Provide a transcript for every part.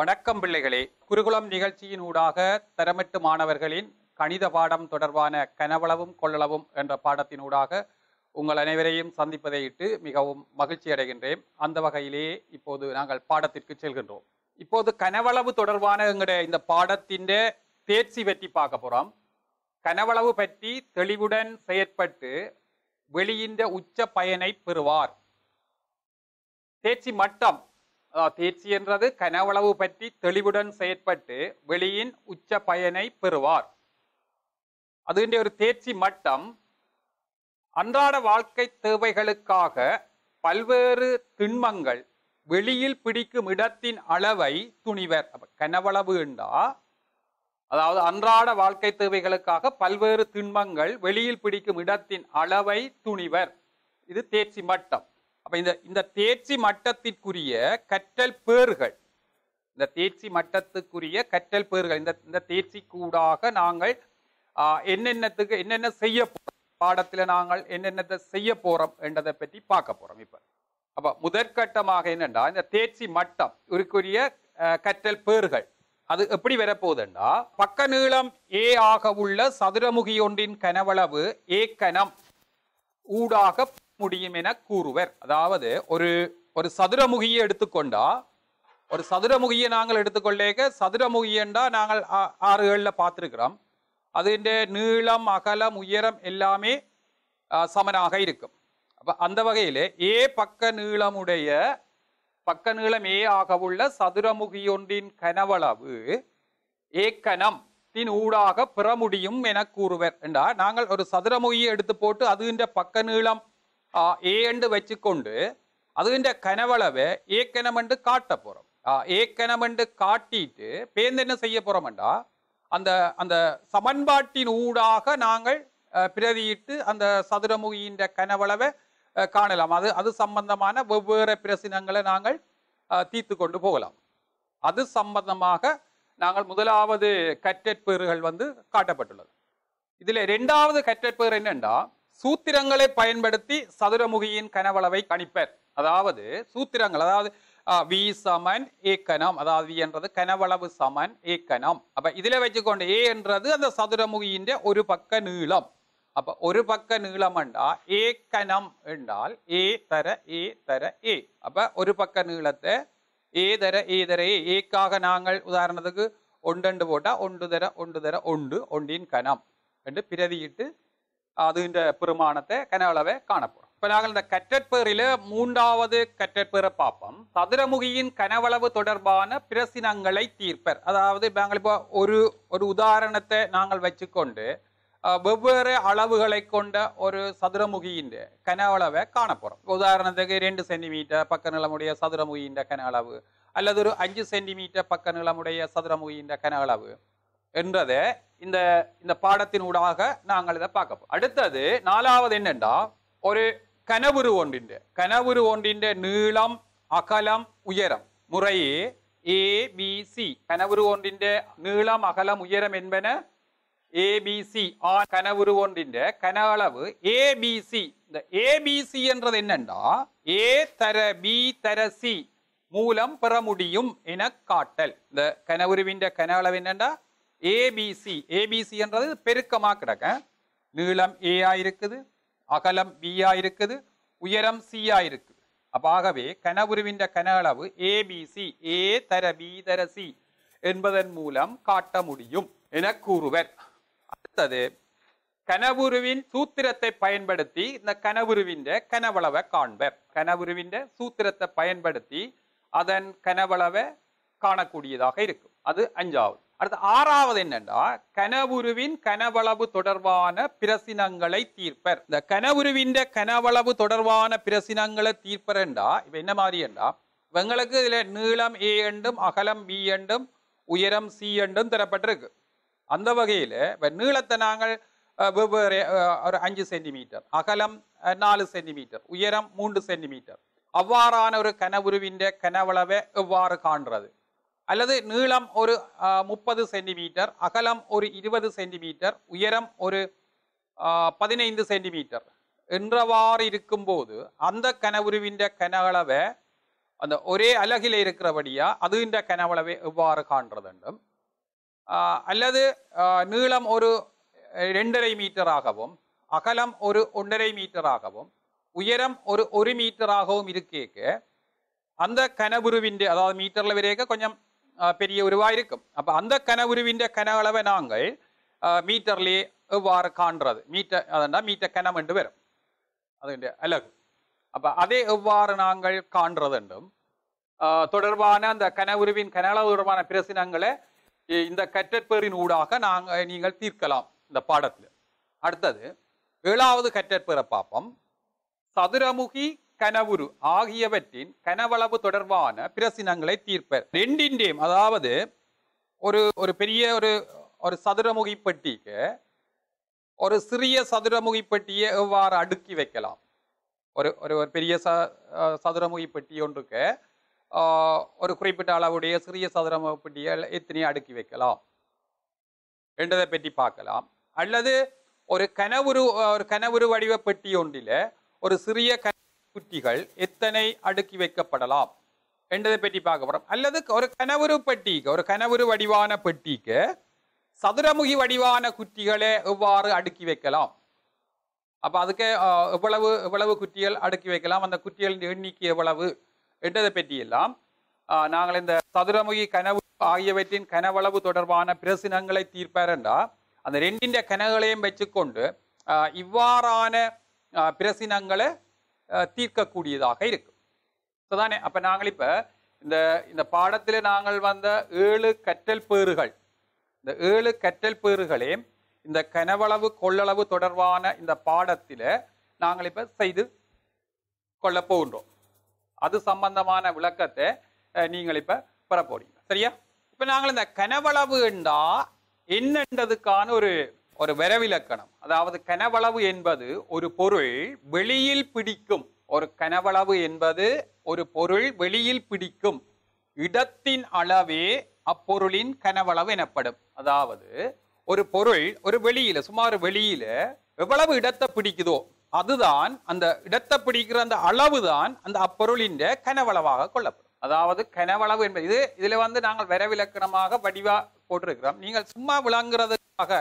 வணக்கம் பிள்ளைகளே, குருகுலம் நிகழ்ச்சியின் ஊடாக தரமெட்டு மாணவர்களின் கணித பாடம் தொடர்பான கனவளவும் கொள்ளளவும் என்ற பாடத்தின் ஊடாக உங்கள் அனைவரையும் சந்திப்பதையிட்டு மிகவும் மகிழ்ச்சி அடைகின்றேன். அந்த வகையிலேயே இப்போது நாங்கள் பாடத்திற்கு செல்கின்றோம். இப்போது கனவளவு தொடர்பான எங்களுடைய இந்த பாடத்தின் தேர்ச்சி பற்றி பார்க்க போகிறோம். கனவளவு பற்றி தெளிவுடன் செயற்பட்டு வெளியின்ற உச்ச பயனை பெறுவார். தேர்ச்சி மட்டம், தேர்ச்சி என்றது கனவளவு பற்றி தெளிவுடன் செயற்பட்டு வெளியின் உச்ச பயனை பெறுவார். அதுகின்ற ஒரு தேர்ச்சி மட்டம் அன்றாட வாழ்க்கை தேவைகளுக்காக பல்வேறு திண்மங்கள் வெளியில் பிடிக்கும் இடத்தின் அளவை துணிவர். கனவளவு என்றா அதாவது அன்றாட வாழ்க்கை தேவைகளுக்காக பல்வேறு திண்மங்கள் வெளியில் பிடிக்கும் இடத்தின் அளவை துணிவர். இது தேர்ச்சி மட்டம். அப்ப இந்த தேர்ச்சி மட்டத்திற்குரிய கற்றல் பேறுகள், இந்த தேர்ச்சி மட்டத்துக்குரிய கற்றல் பேறுகள், இந்த தேர்ச்சி கூடாக நாங்கள் என்னென்ன செய்ய போறோம், பாடத்துல நாங்கள் என்னென்னத்தை செய்ய போறோம் என்றதை பற்றி பார்க்க போறோம். இப்ப அப்ப முதற்கட்டமாக என்னென்னா, இந்த தேர்ச்சி மட்டம் இருக்குரிய கற்றல் பேறுகள் அது எப்படி வரப்போகுதுன்னா, பக்க நீளம் ஏ ஆக உள்ள சதுரமுகி ஒன்றின் கனவளவு ஏ கனம் ஊடாக முடியும் என கூறுவர். அதாவது ஒரு சதுரமுகியை எடுத்துக்கொண்டா, ஒரு சதுரமுகியை நாங்கள் எடுத்துக்கொள்ளேக்க, சதுரமுகியண்டா நாங்கள் 6-7 பார்த்துருக்கிறோம். அதுன்ற நீளம் அகலம் உயரம் எல்லாமே சமனாக இருக்கும். அப்போ அந்த வகையில் ஏ பக்க நீளம் ஏ ஆக உள்ள சதுரமுகியொன்றின் கனவளவு ஏக்கணத்தின் ஊடாக பெற முடியும் என கூறுவர் என்றா, நாங்கள் ஒரு சதுரமுகியை எடுத்து போட்டு அதுன்ற பக்க நீளம் ஏண்டு வச்சுக்கொண்டு அதுகின்ற கனவளவை ஏக்கணம் என்று காட்ட போகிறோம். ஏக்கணம் என்று காட்டிட்டு பேர்ந்து என்ன செய்ய போகிறோம்டா, அந்த சமன்பாட்டின் ஊடாக நாங்கள் பிரதியிட்டு அந்த சதுரமுகியின் கனவளவை காணலாம். அது சம்பந்தமான வெவ்வேறு பிரச்சனைகளை நாங்கள் தீர்த்து கொண்டு போகலாம். அது சம்பந்தமாக நாங்கள் முதலாவது கற்றற்பேறுகள் காட்டப்பட்டுள்ளது. இதில் ரெண்டாவது கற்றற்பேறு என்னென்னா, சூத்திரங்களை பயன்படுத்தி சதுரமுகியின் கனவளவை கணிப்பர். அதாவது சூத்திரங்கள், அதாவது வி சமன் ஏக்கணம், அதாவது வி என்றது கனவளவு சமன் ஏக்கணம். அப்ப இதுல வச்சுக்கொண்டு ஏ என்றது அந்த சதுரமுகியின் ஒரு பக்க நீளம். அப்ப ஒரு பக்க நீளம் என்றால் ஏக்கணம் என்றால் ஏ தர ஏ தர ஏ. அப்ப ஒரு பக்க நீளத்தை ஏ தர ஏ தர ஏ, ஏக்காக நாங்கள் உதாரணத்துக்கு 1 போட்டா 1 தர 1 தர 1 1ன் கணம் என்று பிரதியிட்டு அதுன்ற பெருமானத்தை கனவளவை காணப்போறோம். இப்ப நாங்கள் இந்த கற்றற்பேரில மூன்றாவது கற்றற்பேரை பார்ப்போம். சதுரமுகியின் கனவளவு தொடர்பான பிரசினங்களை தீர்ப்பர். அதாவது நாங்கள் இப்போ ஒரு உதாரணத்தை நாங்கள் வச்சுக்கொண்டு வெவ்வேறு அளவுகளை கொண்ட ஒரு சதுரமுகியின் கனவளவை காணப்போறோம். உதாரணத்துக்கு 2 சென்டிமீட்டர் பக்க நிலமுடைய சதுரமுகியின் கனவளவு அல்லது ஒரு 5 சென்டிமீட்டர் பக்க நிலமுடைய சதுரமுகியின் கனவளவு என்றதை இந்த பாடத்தின் ஊடாக நாங்கள் இதை பார்க்கப்போம். அடுத்தது 4வது என்னென்னா, ஒரு கனவுரு ஒன்றின் நீளம் அகலம் உயரம் முறையே ஏ பி சி. கனவுரு ஒன்றின் நீளம் அகலம் உயரம் என்பன ஏ பி சி. கனவுரு ஒன்றின் கனவளவு ஏ பி சி. இந்த ஏ பி சி என்றது என்னென்னா ஏ தர பி தர சி மூலம் பெற முடியும் என காட்டல். இந்த கனவுருவின் கனவளவு என்னென்னா ஏபிசி. ஏபிசி என்றது பெருக்கமாக கிடக்க, நீளம் ஏ ஆயிருக்குது, அகலம் பி ஆயிருக்குது, உயரம் சி ஆயிருக்குது. அப்போ ஆகவே கனவுருவின் கனவளவு ஏபிசி ஏ தர பி தர சி என்பதன் மூலம் காட்ட முடியும் என கூறுவர். அடுத்தது கனவுருவின் சூத்திரத்தை பயன்படுத்தி இந்த கனவுருவின் கனவளவை காண்பர். கனவுருவின் சூத்திரத்தை பயன்படுத்தி அதன் கனவளவை காணக்கூடியதாக இருக்கும். அது 5வது. அடுத்து 6வது என்னன்னா, கனவுருவின் கனவளவு தொடர்பான பிரசினங்களை தீர்ப்பர். இந்த கனவுருவின் கனவளவு தொடர்பான பிரசினங்களை தீர்ப்பர் என்றா இப்ப என்ன மாதிரி என்றா, எங்களுக்கு இதுல நீளம் ஏ என்றும் அகலம் பி என்றும் உயரம் சி என்றும் தரப்பட்டிருக்கு. அந்த வகையில இப்ப நீளத்தை நாங்கள் வெவ்வேறு ஒரு 5 சென்டிமீட்டர், அகலம் 4 சென்டிமீட்டர், உயரம் 3 சென்டிமீட்டர் அவ்வாறான ஒரு கனவுருவின் கனவளவை எவ்வாறு காண்றது, அல்லது நீளம் ஒரு 30 சென்டிமீட்டர், அகலம் ஒரு 20 சென்டிமீட்டர், உயரம் ஒரு 15 சென்டிமீட்டர் என்றவாறு இருக்கும்போது அந்த கனவுருவின் கனவளவை அந்த ஒரே அலகில் இருக்கிறபடியா அதுண்ட கனவளவை எவ்வாறு காண்றதுண்டும் அல்லது நீளம் ஒரு 2.5 மீட்டராகவும் அகலம் ஒரு 1.5 மீட்டராகவும் உயரம் ஒரு 1 மீட்டராகவும் இருக்கேக்கு அந்த கனவுருவின் அதாவது மீட்டரில் வரைக்க கொஞ்சம் பெரிய உருவாக இருக்கும். அப்போ அந்த கனவுருவின் கனவளவை நாங்கள் மீட்டர்லேயே எவ்வாறு காண்றது மீட்டர் அதனால் மீட்டர் கனம் என்று வரும் அதுடைய அலகு. அப்போ அதே எவ்வாறு நாங்கள் காண்றது என்றும் தொடர்பான அந்த கனவுருவின் கனவளவு தொடர்பான பிரச்சனைகளை இந்த கற்றற்பேரின் ஊடாக நீங்கள் தீர்க்கலாம் இந்த பாடத்தில். அடுத்தது 7வது கற்றற்பேரை பார்ப்போம். சதுரமுகி கனவுரு ஆகியவற்றின் கனவளவு தொடர்பான பிரச்சனைகளை தீர்ப்பர். ரெண்டின்றையும் அதாவது ஒரு ஒரு பெரிய ஒரு ஒரு சதுரமுகி பெட்டிக்கு ஒரு சிறிய சதுரமுகி பெட்டியை எவ்வாறு அடுக்கி வைக்கலாம். ஒரு ஒரு பெரிய சதுரமுகி பெட்டி ஒன்றுக்கு ஒரு குறிப்பிட்ட அளவுடைய சிறிய சதுரமுகி பெட்டியை எத்தனையை அடுக்கி வைக்கலாம் என்றதை பற்றி பார்க்கலாம். அல்லது ஒரு கனவுரு வடிவ பெட்டி ஒன்றில் ஒரு சிறிய குட்டிகள் எத்தனை அடுக்கி வைக்கப்படலாம் என்றதை பற்றி பார்க்க போகிறோம். அல்லது ஒரு கனவுரு வடிவான பெட்டிக்கு சதுரமுகி வடிவான குட்டிகளை எவ்வாறு அடுக்கி வைக்கலாம். அப்போ அதுக்கு எவ்வளவு குட்டிகள் அடுக்கி வைக்கலாம், அந்த குட்டிகளின் எண்ணிக்கை எவ்வளவு என்றதை பற்றியெல்லாம் நாங்கள் இந்த சதுரமுகி கனவு ஆகியவற்றின் கனவளவு தொடர்பான பிரச்சனைகளை தீர்ப்பாரண்டா அந்த ரெண்டின் கனவுகளையும் வச்சுக்கொண்டு இவ்வாறான பிரச்சனைகளை தீர்க்கக்கூடியதாக இருக்கும். சரிதானே? அப்போ நாங்கள் இப்போ இந்த பாடத்தில் நாங்கள் வந்த 7 கற்றல் பேறுகள் இந்த 7 கற்றல் பேறுகளே இந்த கனவளவு கொள்ளளவு தொடர்பான இந்த பாடத்தில் நாங்கள் இப்போ செய்து கொள்ள போகின்றோம். அது சம்பந்தமான விளக்கத்தை நீங்கள் இப்போ பெற போறீங்க. சரியா? இப்போ நாங்கள் இந்த கனவளவு என்றா என்னன்றதுக்கான ஒரு வரவிலக்கணம். அதாவது கனவளவு என்பது ஒரு பொருள் வெளியில் பிடிக்கும் இடத்தின் அளவே அப்பொருளின் கனவளவு எனப்படும். அதாவது ஒரு பொருள் ஒரு வெளியில சுமார் வெளியில எவ்வளவு இடத்தை பிடிக்குதோ அதுதான் அந்த இடத்தை பிடிக்கிற அந்த அளவுதான் அந்த அப்பொருளின் கனவளவாக கொள்ளப்படும். அதாவது கனவளவு என்பது இதுல நாங்கள் வரவிலக்கணமாக வடிவா போட்டிருக்கிறோம். நீங்கள் சும்மா விளங்குறதுக்காக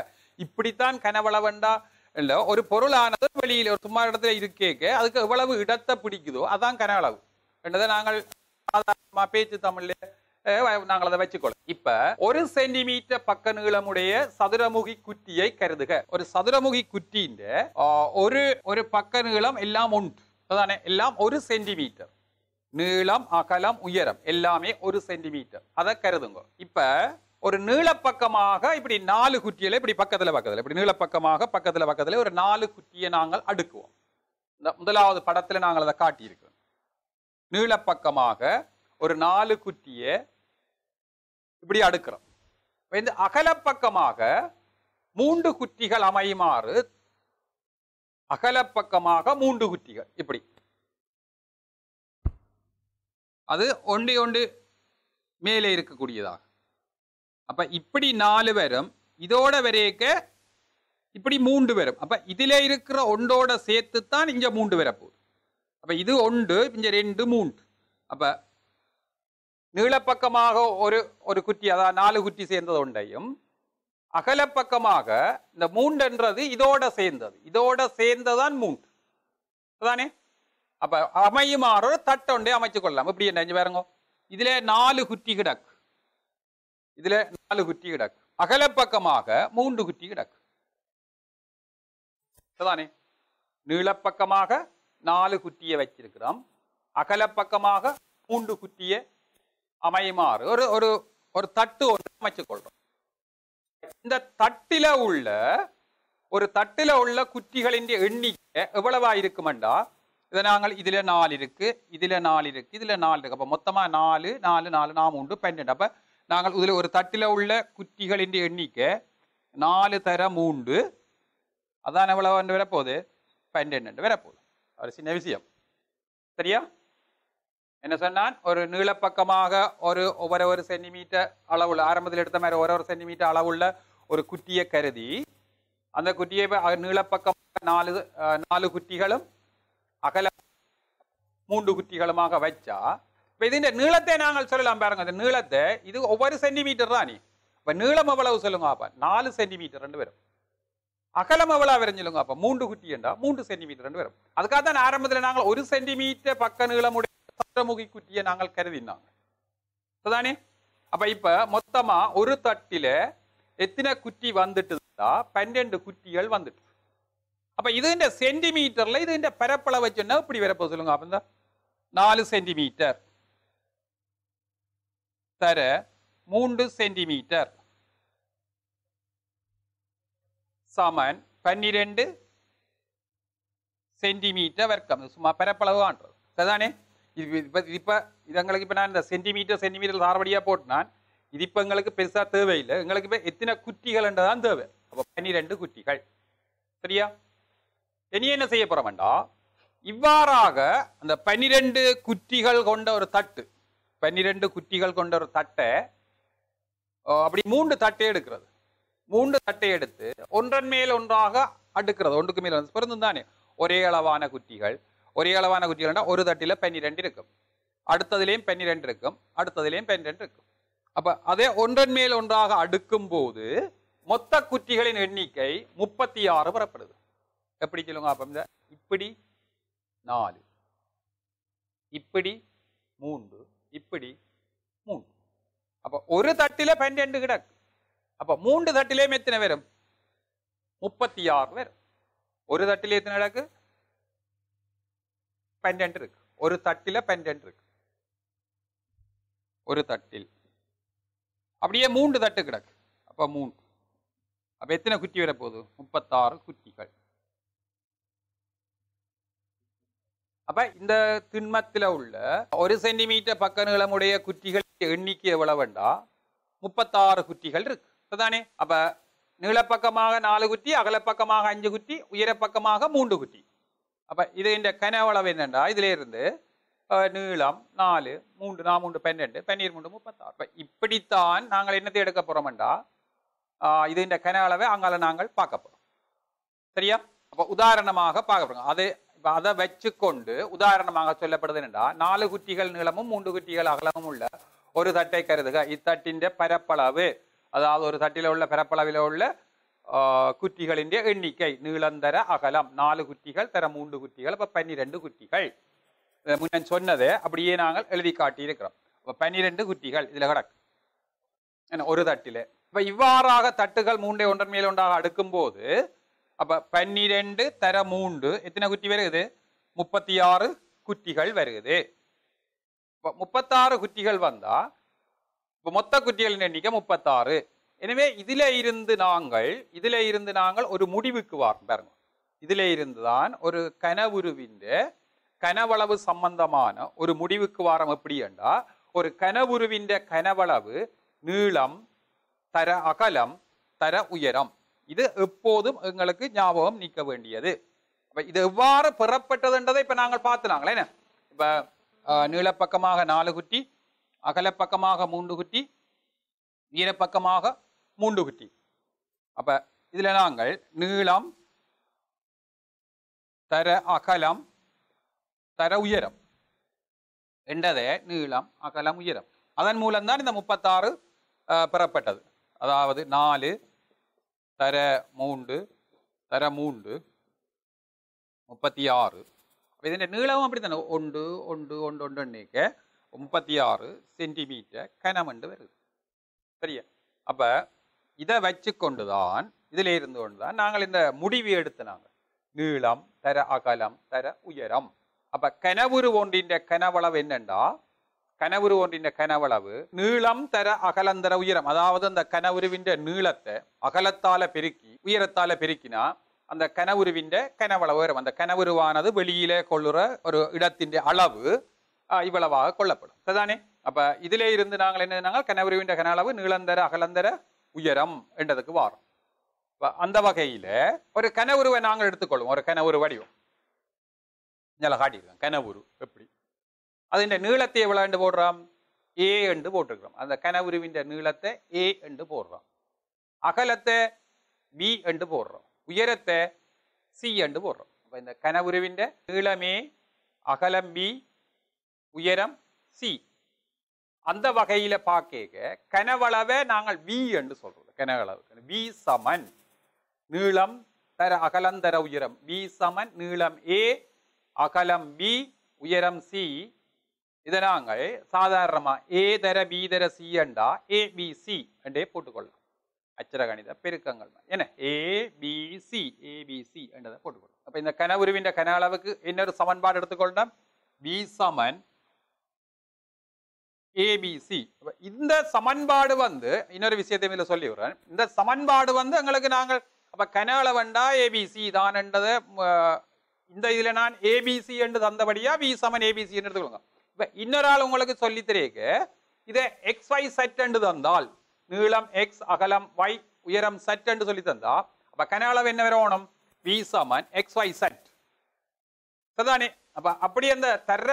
இப்படித்தான் கனவளவுண்டா இல்லை, ஒரு பொருளானது வெளியில் ஒரு சும்மா இடத்துல இருக்கேக்க அதுக்கு எவ்வளவு இடத்தை பிடிக்குதோ அதான் கனவளவு என்றதை நாங்கள் சாதாரணமாக பேச்சு தமிழ்ல நாங்கள் அதை வச்சுக்கொள்ளோம். இப்ப 1 சென்டிமீட்டர் பக்க நீளமுடைய சதுரமுகி குற்றியை கருதுக. ஒரு சதுரமுகி குற்றின் ஒரு பக்க நீளம் எல்லாம் உண்டு. அதானே எல்லாம் 1 சென்டிமீட்டர் நீளம் அகலம் உயரம் எல்லாமே 1 சென்டிமீட்டர் அதை கருதுங்க. இப்ப ஒரு நீளப்பக்கமாக இப்படி 4 குற்றிகளை இப்படி பக்கத்தில் பக்கத்தில் ஒரு 4 குற்றியை நாங்கள் அடுக்குவோம். இந்த முதலாவது படத்தில் நாங்கள் அதை காட்டியிருக்கிறோம். நீளப்பக்கமாக ஒரு 4 குற்றியை இப்படி அடுக்கிறோம். இந்த அகலப்பக்கமாக 3 குற்றிகள் அமையுமாறு அகலப்பக்கமாக 3 குற்றிகள் இப்படி அது ஒன்று மேலே இருக்கக்கூடியதாக. அப்ப இப்படி 4 வரும், இதோட வரைக்க இப்படி 3 வரும். அப்ப இதுல இருக்கிற ஒன்றோட சேர்த்து தான் இங்க 3 வரப்போகுது. அப்ப இது 1 இங்க 2 3. அப்ப நீளப்பக்கமாக ஒரு குற்றி அதாவது 4 குற்றி சேர்ந்தது ஒன்றையும் அகலப்பக்கமாக இந்த 3 என்றது இதோட சேர்ந்ததான் 3. அதானே? அப்ப அமையுமாறு தட்டொண்டே அமைச்சு கொள்ளலாம். இப்படி என்ன பாருங்க, இதுல 4 குற்றி கிடக்கு, இதுல 4 குற்றி கிடக்கு, அகலப்பக்கமாக 3 குற்றி கிடக்கு. சரிதானே? நீளப்பக்கமாக 4 குற்றியை வச்சிருக்கிறோம், அகலப்பக்கமாக 3 குற்றியை அமையுமாறு ஒரு ஒரு ஒரு தட்டு ஒன்று அமைச்சுக் கொள்றோம். இந்த தட்டில உள்ள குற்றிகளின் எண்ணிக்கை எவ்வளவா இருக்குமெண்டா இதை நாங்கள் இதுல நாலு இருக்கு அப்ப மொத்தமா 4 4 4 4 4 3 12. அப்ப நாங்கள் இதில் ஒரு தட்டில உள்ள குற்றிகளின் எண்ணிக்கை 4 தர 3 அதான் எவ்வளவு வரப்போகுது 12 வரப்போகுது. ஒரு சின்ன விஷயம். சரியா? என்ன சொன்னான், ஒரு நீளப்பக்கமாக ஒரு சென்டிமீட்டர் அளவுள்ள ஆரம்பத்தில் எடுத்த மாதிரி ஒரு சென்டிமீட்டர் அளவுள்ள ஒரு குட்டியை கருதி அந்த குட்டியை நீளப்பக்கமாக 4 குற்றிகளும் அகல 3 குற்றிகளுமாக வச்சா But in the Nulate Angle Solambaranga, the Nulate, it is over a centimeter running. But Nula Mavala Solungapa, 4 centimeter and Vera. Akala Mavala Veranjilungapa, Moon to Kutienda, Moon to centimeter and Vera. Akatan Aramadan Angle, 1 centimeter, Pakanula Mudamuki Kuti and Angle Karadina. Sadani, Abaipa, Motama, Urutatile, Ethina Kuti Vandata, Pendant Kutiel Vandit. Apa either in a centimeter, either in the parapola which you know pretty very puzzling up in the 4 centimeter. Third, 3 centimeter. Summon, 12 centimeter where comes my parapola. Sadane, the centimeter is already a port nan. Idipangalak pesa third, Ethina Kutial and the other. About 12 kutti. சரியா? இனி என்ன செய்ய போறோம்டா இவ்வாறாக அந்த 12 குட்டிகள் கொண்ட ஒரு தட்டு 12 குட்டிகள் கொண்ட ஒரு தட்டை அப்படி 3 தட்டை எடுக்கிறது 3 தட்டை எடுத்து ஒன்றன் மேல் ஒன்றாக அடுக்குறது ஒன்றுக்கு மேல பிறந்துதானே ஒரே குட்டிகள்னா ஒரு தட்டில 12 இருக்கும் அடுத்ததிலேயும் 12 இருக்கும் அடுத்ததிலேயும் 12 இருக்கும் அப்ப அதே ஒன்றன் மேல் ஒன்றாக அடுக்கும்போது மொத்த குட்டிகளின் எண்ணிக்கை 36 வரப்படுது எப்படி சொல்லுங்க அப்ப இப்படி 4 இப்படி 3 இப்படி 3 அப்ப ஒரு தட்டில 12 கிடக்கு அப்ப 3 தட்டிலே எத்தனை வரும் 36 வரும் ஒரு தட்டில எத்தனை கிடக்கு 12 இருக்கு ஒரு தட்டில 12 இருக்கு ஒரு தட்டில் அப்படியே 3 தட்டு கிடக்கு அப்ப 3 அப்ப எத்தனை குட்டி வர போகுது 36 குட்டிகள் அப்ப இந்த திண்மத்தில உள்ள 1 சென்டிமீட்டர் பக்கநீளமுடைய குட்டிகள் எண்ணிக்கை எவ்வளவுண்டா 36 குட்டிகள் இருக்கு அதானே அப்ப நீளப்பக்கமாக 4 குட்டி அகலப்பக்கமாக 5 குட்டி உயரப்பக்கமாக 3 குட்டி அப்ப இதின்ட கனவளவு என்னன்னா இதிலே இருந்து நீளம் 4 3 4 12 12 36 அப்ப இப்படி தான் நாங்கள் என்னத்தை எடுக்க போறோம்டா இதின்ட கனவளவை அங்கால நாங்கள் பார்க்க போறோம் சரியா அப்ப உதாரணமாக பார்க்க போறோம் அதே Other Vachikondi, Udara Mangasella Padanda, Nala Gutigal Nilamu, Mundu Gutigal Aglamula, or that take it that in the Parapalaway, other Tatila Parapalavilola, Kutigal India, Indicate, Nilandara, Akalam, Nala Gutigal, Taramundu Gutigal, but Penny and Gutigal. The Mun and Sona there, Abrian Angle, Eldica Telegram, but Penny and Gutigal, Ilagarak, and Oro Tatile. But Ivara Tatical Munde under Melonda Adakumbo there. அப்ப 12 தர 3 எத்தனை குட்டி வருது 36 குட்டிகள் வருது அப்ப 36 குட்டிகள் வந்தா இப்ப மொத்த குட்டிகளின் எண்ணிக்கை 36 எனவே இதிலே இருந்து நாங்கள் ஒரு முடிவுக்கு வரணும் இதிலே இருந்துதான் ஒரு கனவுருவின் கனவளவு சம்பந்தமான ஒரு முடிவுக்கு வரம் எப்படிண்டா ஒரு கனவுருவின் கனவளவு நீளம் தர அகலம் தர உயரம் இது எப்போதும் உங்களுக்கு ஞாபகம் நிக்க வேண்டியது அப்ப இது எவ்வாறு பெறப்பட்டதுன்றதை இப்ப நாங்கள் பார்த்தாங்களே என்ன இப்ப நீளப்பக்கமாக 4 குட்டி அகலப்பக்கமாக 3 குட்டி நீளப்பக்கமாக 3 குட்டி அப்ப இதிலே நாங்கள் நீளம் தர அகலம் தர உயரம் என்றதே நீளம் அகலம் உயரம் அதன் மூலம் தான் இந்த 36 பெறப்பட்டது அதாவது 4 தர 3 36 இதன் நீளமும் அப்படிதானே 1 1 1 1 1க்கு 36 சென்டிமீட்டர் கனம் என்று வருது சரியா அப்ப இத வச்சு கொண்டுதான் இதிலே இருந்து கொண்டுதான் நாங்கள் இந்த முடிவு எடுத்தனாங்க நீளம் தர அகலம் தர உயரம் அப்ப கனவுரு ஒன்றின் கனவளவு என்னண்டா கனவுரு ஒன்றின் கனவளவு நீளம் தர அகலந்தர உயரம் அதாவது அந்த கனவுருவின் நீளத்தை அகலத்தால பெருக்கி உயரத்தால பெருக்கினா அந்த கனவுருவின் கனவளவு உயரம் அந்த கனவுருவானது வெளியிலே கொள்ளுற ஒரு இடத்தின் அளவு இவ்வளவாக கொள்ளப்படும் சரிதானே அப்ப இதிலே இருந்து நாங்கள் என்ன சொன்னாங்க கனவுருவின் கனவளவு நீளந்தர அகலந்தர உயரம் என்றதுக்கு வாரம் அந்த வகையில ஒரு கனவுருவை நாங்கள் எடுத்துக்கொள்வோம் ஒரு கனவுரு வடிவம் நல்லா காட்டிடுவோம் கனவுரு எப்படி அது இந்த நீளத்தை எவ்வளவு என்று போடுறோம் a என்று போட்டுக்கிறோம் அந்த கனவுருவின் நீளத்தை a என்று போடுறோம் அகலத்தை b என்று போடுறோம் உயரத்தை c என்று போடுறோம் அப்ப இந்த கனவுருவின் நீளமே அகலம் b உயரம் c அந்த வகையில பார்க்க கனவளவை நாங்கள் V என்று சொல்றோம். கனவளவு V சமன் நீளம் தர அகலம் தர உயரம். V சமன் நீளம் A அகலம் B உயரம் C. இதை நாங்கள் சாதாரணமா A தர B தர C என்றா ABC என்றே போட்டுக்கொள்ளலாம். அச்சர கணித பெருக்கங்கள் என்ன ABC என்றதை போட்டுக்கொள்ளலாம். அப்ப இந்த கனவுருவின் கன அளவுக்கு இன்னொரு சமன்பாடு எடுத்துக்கொள்ளலாம். V சமன் ABC. இந்த சமன்பாடு இன்னொரு விஷயத்தை சொல்லி விடுறேன். இந்த சமன்பாடு எங்களுக்கு நாங்கள் அப்ப கன அளவண்டா ஏபிசி தான் என்றதை இந்த இதுல நான் ஏபிசி என்று தந்தபடியா வி சமன் ஏபிசி என்று எடுத்துக்கொள்ளுங்க. இப்ப இன்னொரு ஆள் உங்களுக்கு சொல்லி தெரியுங்க இதை எக்ஸ் ஒய் செட் என்று தந்தால் நீளம் எக்ஸ் அகலம் ஒய் உயரம் செட் என்று சொல்லி தந்தா அப்ப கன அளவு என்ன வரணும் வி சமன் எக்ஸ் ஒய் செட் சரிதானே. அப்ப அப்படி அந்த தர்ற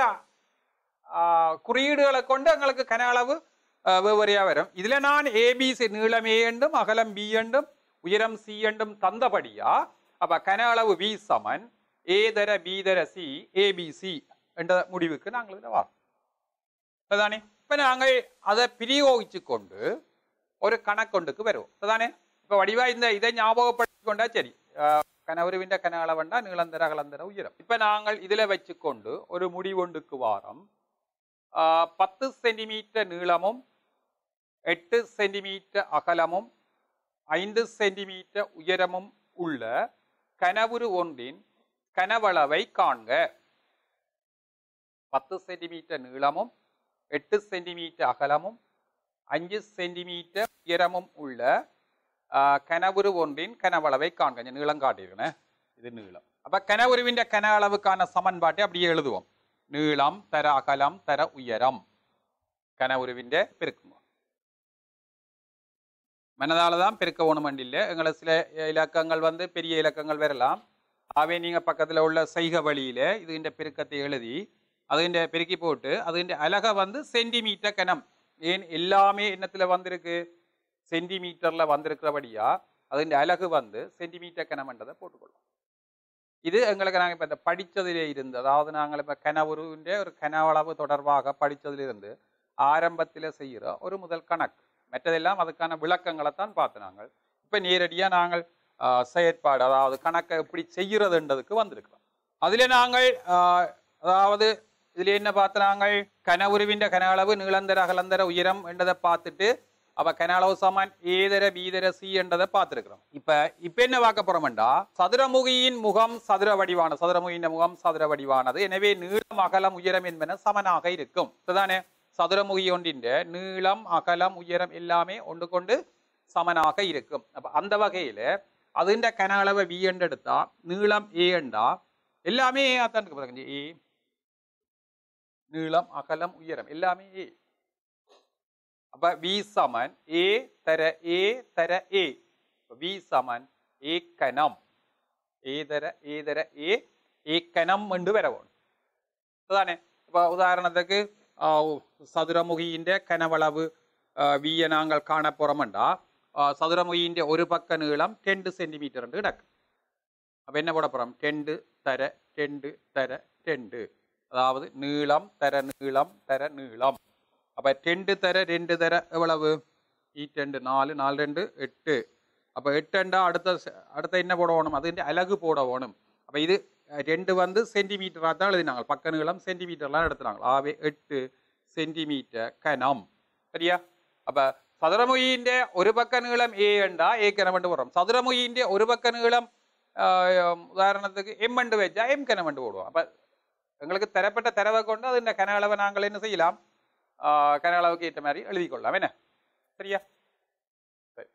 குறியீடுகளை கொண்டு எங்களுக்கு கன அளவு வெவ்வேறையா வரும். இதுல நான் ஏபிசி நீளம் ஏ என்றும் அகலம் பி என்றும் உயரம் சி என்றும் தந்தபடியா அப்ப கன அளவு வி சமன் ஏ தர பி தர சி ஏபிசி என்ற முடிவுக்கு நாங்கள் இதில் வரோம் சரிதானே. இப்ப நாங்கள் அதை பிரயோகிச்சு கொண்டு ஒரு கணக்கொண்டுக்கு வருவோம் சரிதானே. இப்ப வடிவா இந்த இதை ஞாபகப்படுத்தி கொண்டா சரி கனவுருவின் கன அளவண்டா நீளந்தர அகலந்தர உயரம். இப்ப நாங்கள் இதுல வச்சுக்கொண்டு ஒரு முடிவொண்டுக்கு வாரம் 10 சென்டிமீட்டர் நீளமும் 8 சென்டிமீட்டர் அகலமும் 5 சென்டிமீட்டர் உயரமும் உள்ள கனவுரு ஒன்றின் கனவளவை காண்க. 10 சென்டிமீட்டர் நீளமும் 8 சென்டிமீட்டர் அகலமும் 5 சென்டிமீட்டர் உயரமும் உள்ள கனவுரு ஒன்றின் கனவளவை காண்க. நீளம் காட்டிருக்கேன் இது நீளம். அப்ப கனவுருவின் கன அளவுக்கான சமன்பாட்டை அப்படியே எழுதுவோம். நீளம் தர அகலம் தர உயரம் கனவுருவின் பெருக்குமா மனதால தான் பெருக்க ஒண்ணுமண்டு இல்லை. எங்களை சில இலக்கங்கள் பெரிய இலக்கங்கள் வரலாம். ஆகவே நீங்க பக்கத்துல உள்ள சைக வழியில இதுகின்ற பெருக்கத்தை எழுதி அதுகின்ற பெருக்கி போட்டு அதுகின்ற அழகை சென்டிமீட்டர் கனம். ஏன் எல்லாமே என்னத்துல வந்திருக்கு சென்டிமீட்டர்ல வந்திருக்கிறபடியா அதுகின்ற அழகு சென்டிமீட்டர் கனம் என்றதை போட்டுக்கொள்ளும். இது எங்களுக்கு நாங்கள் இப்போ இந்த படித்ததிலே இருந்து அதாவது நாங்கள் இப்போ கனவுருவின் ஒரு கனவளவு தொடர்பாக படித்ததிலிருந்து ஆரம்பத்தில் செய்கிற ஒரு முதல் கணக்கு. மற்றதெல்லாம் அதுக்கான விளக்கங்களைத்தான் பார்த்து நாங்கள் இப்போ நேரடியாக நாங்கள் செயற்பாடு அதாவது கணக்கை எப்படி செய்கிறதுன்றதுக்கு வந்திருக்கிறோம். அதில் நாங்கள் அதாவது இதில் என்ன பார்த்து நாங்கள் கனவுருவின் கன அளவு நீளந்தர அகலந்தர உயரம் என்றதை பார்த்துட்டு அப்ப கன அளவு சமன் ஏதர பீதர சி என்றதை பார்த்துருக்கிறோம். இப்ப என்ன பார்க்க போறோம்டா சதுரமுகியின் முகம் சதுர வடிவானது. சதுரமுகியின் முகம் சதுர வடிவானது எனவே நீளம் அகலம் உயரம் என்பன சமனாக இருக்கும் சரிதானே. சதுரமுகி ஒன்றின் நீளம் அகலம் உயரம் எல்லாமே ஒன்று கொண்டு சமனாக இருக்கும். அப்ப அந்த வகையில அதுண்ட கன அளவை வி என்று எடுத்தா நீளம் ஏ என்றா எல்லாமே ஏ ஆத்தான் ஏ நீளம் அகலம் உயரம் எல்லாமே ஏ. அப்ப வி சமன் ஏ தர ஏ தர ஏ வி சமன் ஏ கனம் ஏ தர ஏ ஏ கனம் என்று வரவும் அதானே. இப்ப உதாரணத்துக்கு சதுரமுகியின் கனவளவு வியை நாங்கள் காண போறோம்டா சதுரமுகியின் ஒரு பக்க நீளம் 2 சென்டிமீட்டர் என்று கிடக்கு. அப்ப என்ன போட போறோம் 2 தர 2 தர 2 அதாவது நீளம் தர நீளம் தர நீளம். அப்ப 2 தர 2 தர எவ்வளவு 2 4 4 2 8 அப்ப 8 அடுத்த என்ன போடணும் அது அலகு போடணும். அப்ப இது 2 சென்டிமீட்டரா தான் எழுதினாங்க பக்க நீளம் சென்டிமீட்டர்லாம் எடுத்துனாங்க. ஆவே 8 சென்டிமீட்டர் கனம் சரியா. அப்ப சதுரமுகியின் ஒரு பக்க நீளம் ஏ என்றா ஏ கனம் என்று போடுறோம். சதுரமுகியின் ஒரு பக்க நீளம் உதாரணத்துக்கு எம் என்று வச்சா எம் கனம் என்று போடுவோம். அப்ப எங்களுக்கு தரப்பட்ட தரவை கொண்டு அது இந்த கன அளவை நாங்கள் என்ன செய்யலாம் கன அளவுக்கு ஏற்ற மாதிரி எழுதி கொள்ளலாம் என்ன சரியா. சரி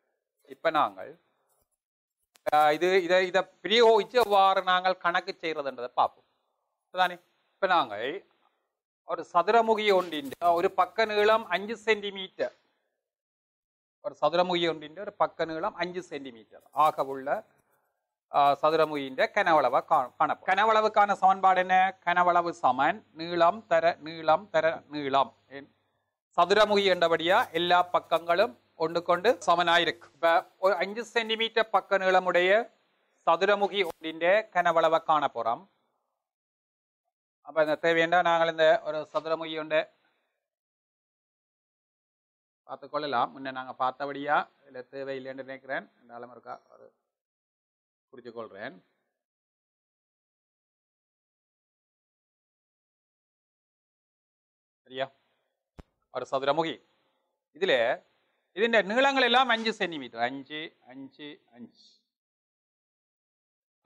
இப்ப நாங்கள் இது இதை பிரயோகிச்சு அவ்வாறு நாங்கள் கணக்கு செய்யறதுன்றதை பார்ப்போம் சரிதானே. இப்ப நாங்கள் ஒரு சதுரமுகி ஒன்றின் ஒரு பக்க நீளம் 5 சென்டிமீட்டர் ஒரு சதுரமுகி ஒன்றின் ஒரு பக்க நீளம் 5 சென்டிமீட்டர் ஆக உள்ள சதுரமுகியின் கனவளவை காணப்படும். கனவளவுக்கான சமன்பாடு என்ன கனவளவு சமன் நீளம் தர நீளம் தர நீளம் சதுரமுகி என்றபடியா எல்லா பக்கங்களும் ஒன்று கொண்டு சமனாயிருக்கு. இப்ப ஒரு 5 சென்டிமீட்டர் பக்க நீளமுடைய சதுரமுகி ஒன்றின் கனவளவை காண போறோம். அப்ப இந்த தேவையான நாங்கள் இந்த ஒரு சதுரமுகியுண்ட பார்த்துக்கொள்ளலாம். முன்ன நாங்கள் பார்த்தபடியாக இதில் தேவை இல்லைன்னு நினைக்கிறேன். இருந்தாலும் இருக்கா ஒரு குறித்துக்கொள்கிறேன். சரியா, ஒரு சதுரமுகி. இதில் ഇതിൻ്റെ നീളങ്ങൾ എല്ലാം 5 സെന്റിമീറ്റർ, 5, 5, 5.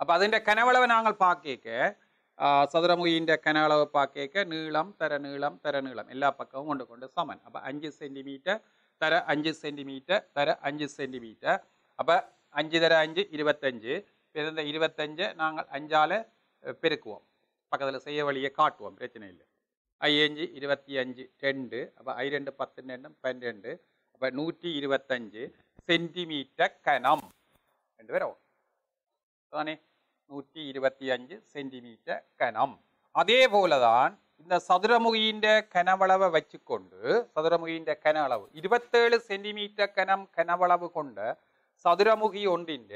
അപ്പം അതിൻ്റെ കനവളവ് ഞങ്ങൾ പാക്കേക്ക് സതുരമുഖിൻ്റെ കനവളവ് പാക്കേക്ക് നീളം തര നീളം തര നീളം എല്ലാ പക്കവും കൊണ്ട് കൊണ്ട് സമൻ. അപ്പം 5 സെന്റിമീറ്റർ തര 5 സെന്റിമീറ്റർ തര 5 സെന്റിമീറ്റർ. അപ്പം 5 തര 5 25. പിന്നെന്താ 25 ഞങ്ങൾ 5-ஆல் പെരുക്കുவோம். பக்கத்தில் செய்ய வழியை காட்டுவோம், பிரச்சனை இல்லை. 5 25 2. അപ്പം 2 10 2 12. அப்போ 125 சென்டிமீட்டர் கனம். ரெண்டு பேரும் தானே 125 சென்டிமீட்டர் கனம். அதே போல தான் இந்த சதுரமுகின்ற கனவளவை வச்சு கொண்டு சதுரமுகின்ற கனவளவு 27 சென்டிமீட்டர் கனம் கனவளவு கொண்ட சதுரமுகி ஒன்றின்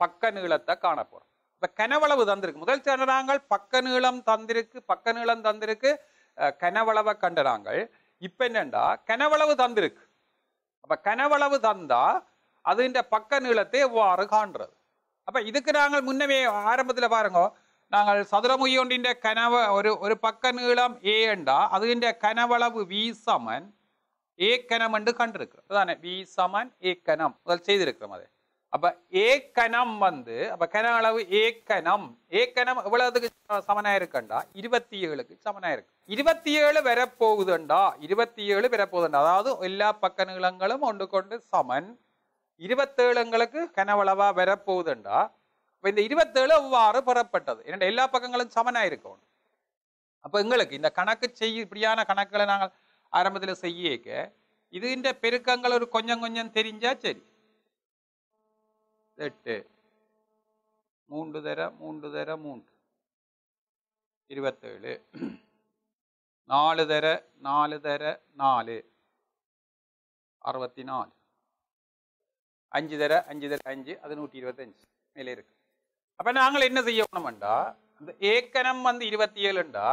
பக்க நீளத்தை காண போகிறோம். இப்போ கனவளவு தந்திருக்கு, முதல் சேனராங்கள் பக்க நீளம் தந்திருக்கு, பக்க நீளம் தந்திருக்கு, கனவளவை கண்டுறாங்கள். இப்போ என்னென்னா கனவளவு தந்திருக்கு. அப்போ கனவளவு தந்தால் அதுன்ற பக்க நீளத்தை எவ்வாறு காண்றது? அப்போ இதுக்கு நாங்கள் முன்னமே ஆரம்பத்தில் பாருங்க, நாங்கள் சதுரமுகி ஒன்றின் கனவ ஒரு பக்க நீளம் ஏ என்றா அதுன்ற கனவளவு V சமன் A கனம் என்று கண்டிருக்கிறோம். அதானே V சமன் A கனம் முதல் செய்திருக்கிறோம். அது அப்போ A கனம் வந்து அப்போ கனவளவு A கனம் எவ்வளவுக்கு சமனாக இருக்குண்டா 27க்கு சமனாக இருக்கு. 27 வரப்போகுதுண்டா, 27 வரப்போகுதுண்டா, அதாவது எல்லா பக்க நீளங்களும் ஒன்று கொண்டு சமன். 27ங்களுக்கு கனவளவா வரப்போகுதுண்டா. இப்போ இந்த 27 எவ்வாறு பெறப்பட்டது? என்னென்ன எல்லா பக்கங்களும் சமனாக இருக்கும். அப்போ எங்களுக்கு இந்த கணக்கு செய்ய, இப்படியான கணக்குகளை நாங்கள் ஆரம்பத்தில் செய்யக்க இதுன்ற பெருக்கங்கள் ஒரு கொஞ்சம் கொஞ்சம் தெரிஞ்சா சரி. 8 3 தர 3 தர 3 27, 4 தர 4 தர 4 64, 5 தர 5 தர 5 அது 125 மேலே இருக்கு. அப்போ நாங்கள் என்ன செய்யணும்டா, அந்த ஏக்கணம் வந்து 27ண்டா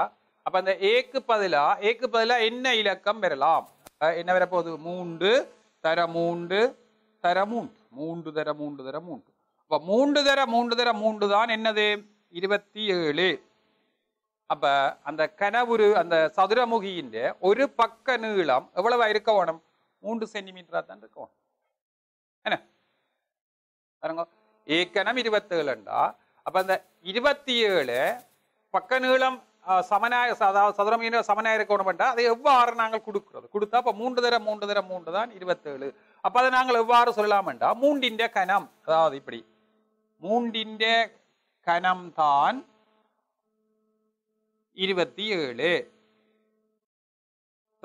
அப்போ அந்த ஏக்கு பதிலாக என்ன இலக்கம் பெறலாம்? என்ன வரப்போகுது? 3 தர 3 தர 3 3 தர 3 தர 3. அப்போ 3 தர 3 தர 3 தான் என்னது? 27. அப்போ அந்த கனவுரு அந்த சதுரமுகியின் ஒரு பக்க நீளம் எவ்வளவா இருக்க வேணும்? 3 சென்டிமீட்டராக தான் இருக்க வேணும். என்ன பாருங்க, ஏக்கணம் 27ண்டா அப்போ அந்த 27 பக்க நீளம் சமனாக சதுரமுகியின் சமனாக இருக்கணும்டா. அதை எவ்வாறு நாங்கள் கொடுத்தா அப்போ 3 தர 3 தர 3 தான் 27. அப்போ அதை நாங்கள் எவ்வாறு சொல்லலாம்டா, 3 கனம் அதாவது இப்படி 3 கனம் தான் 27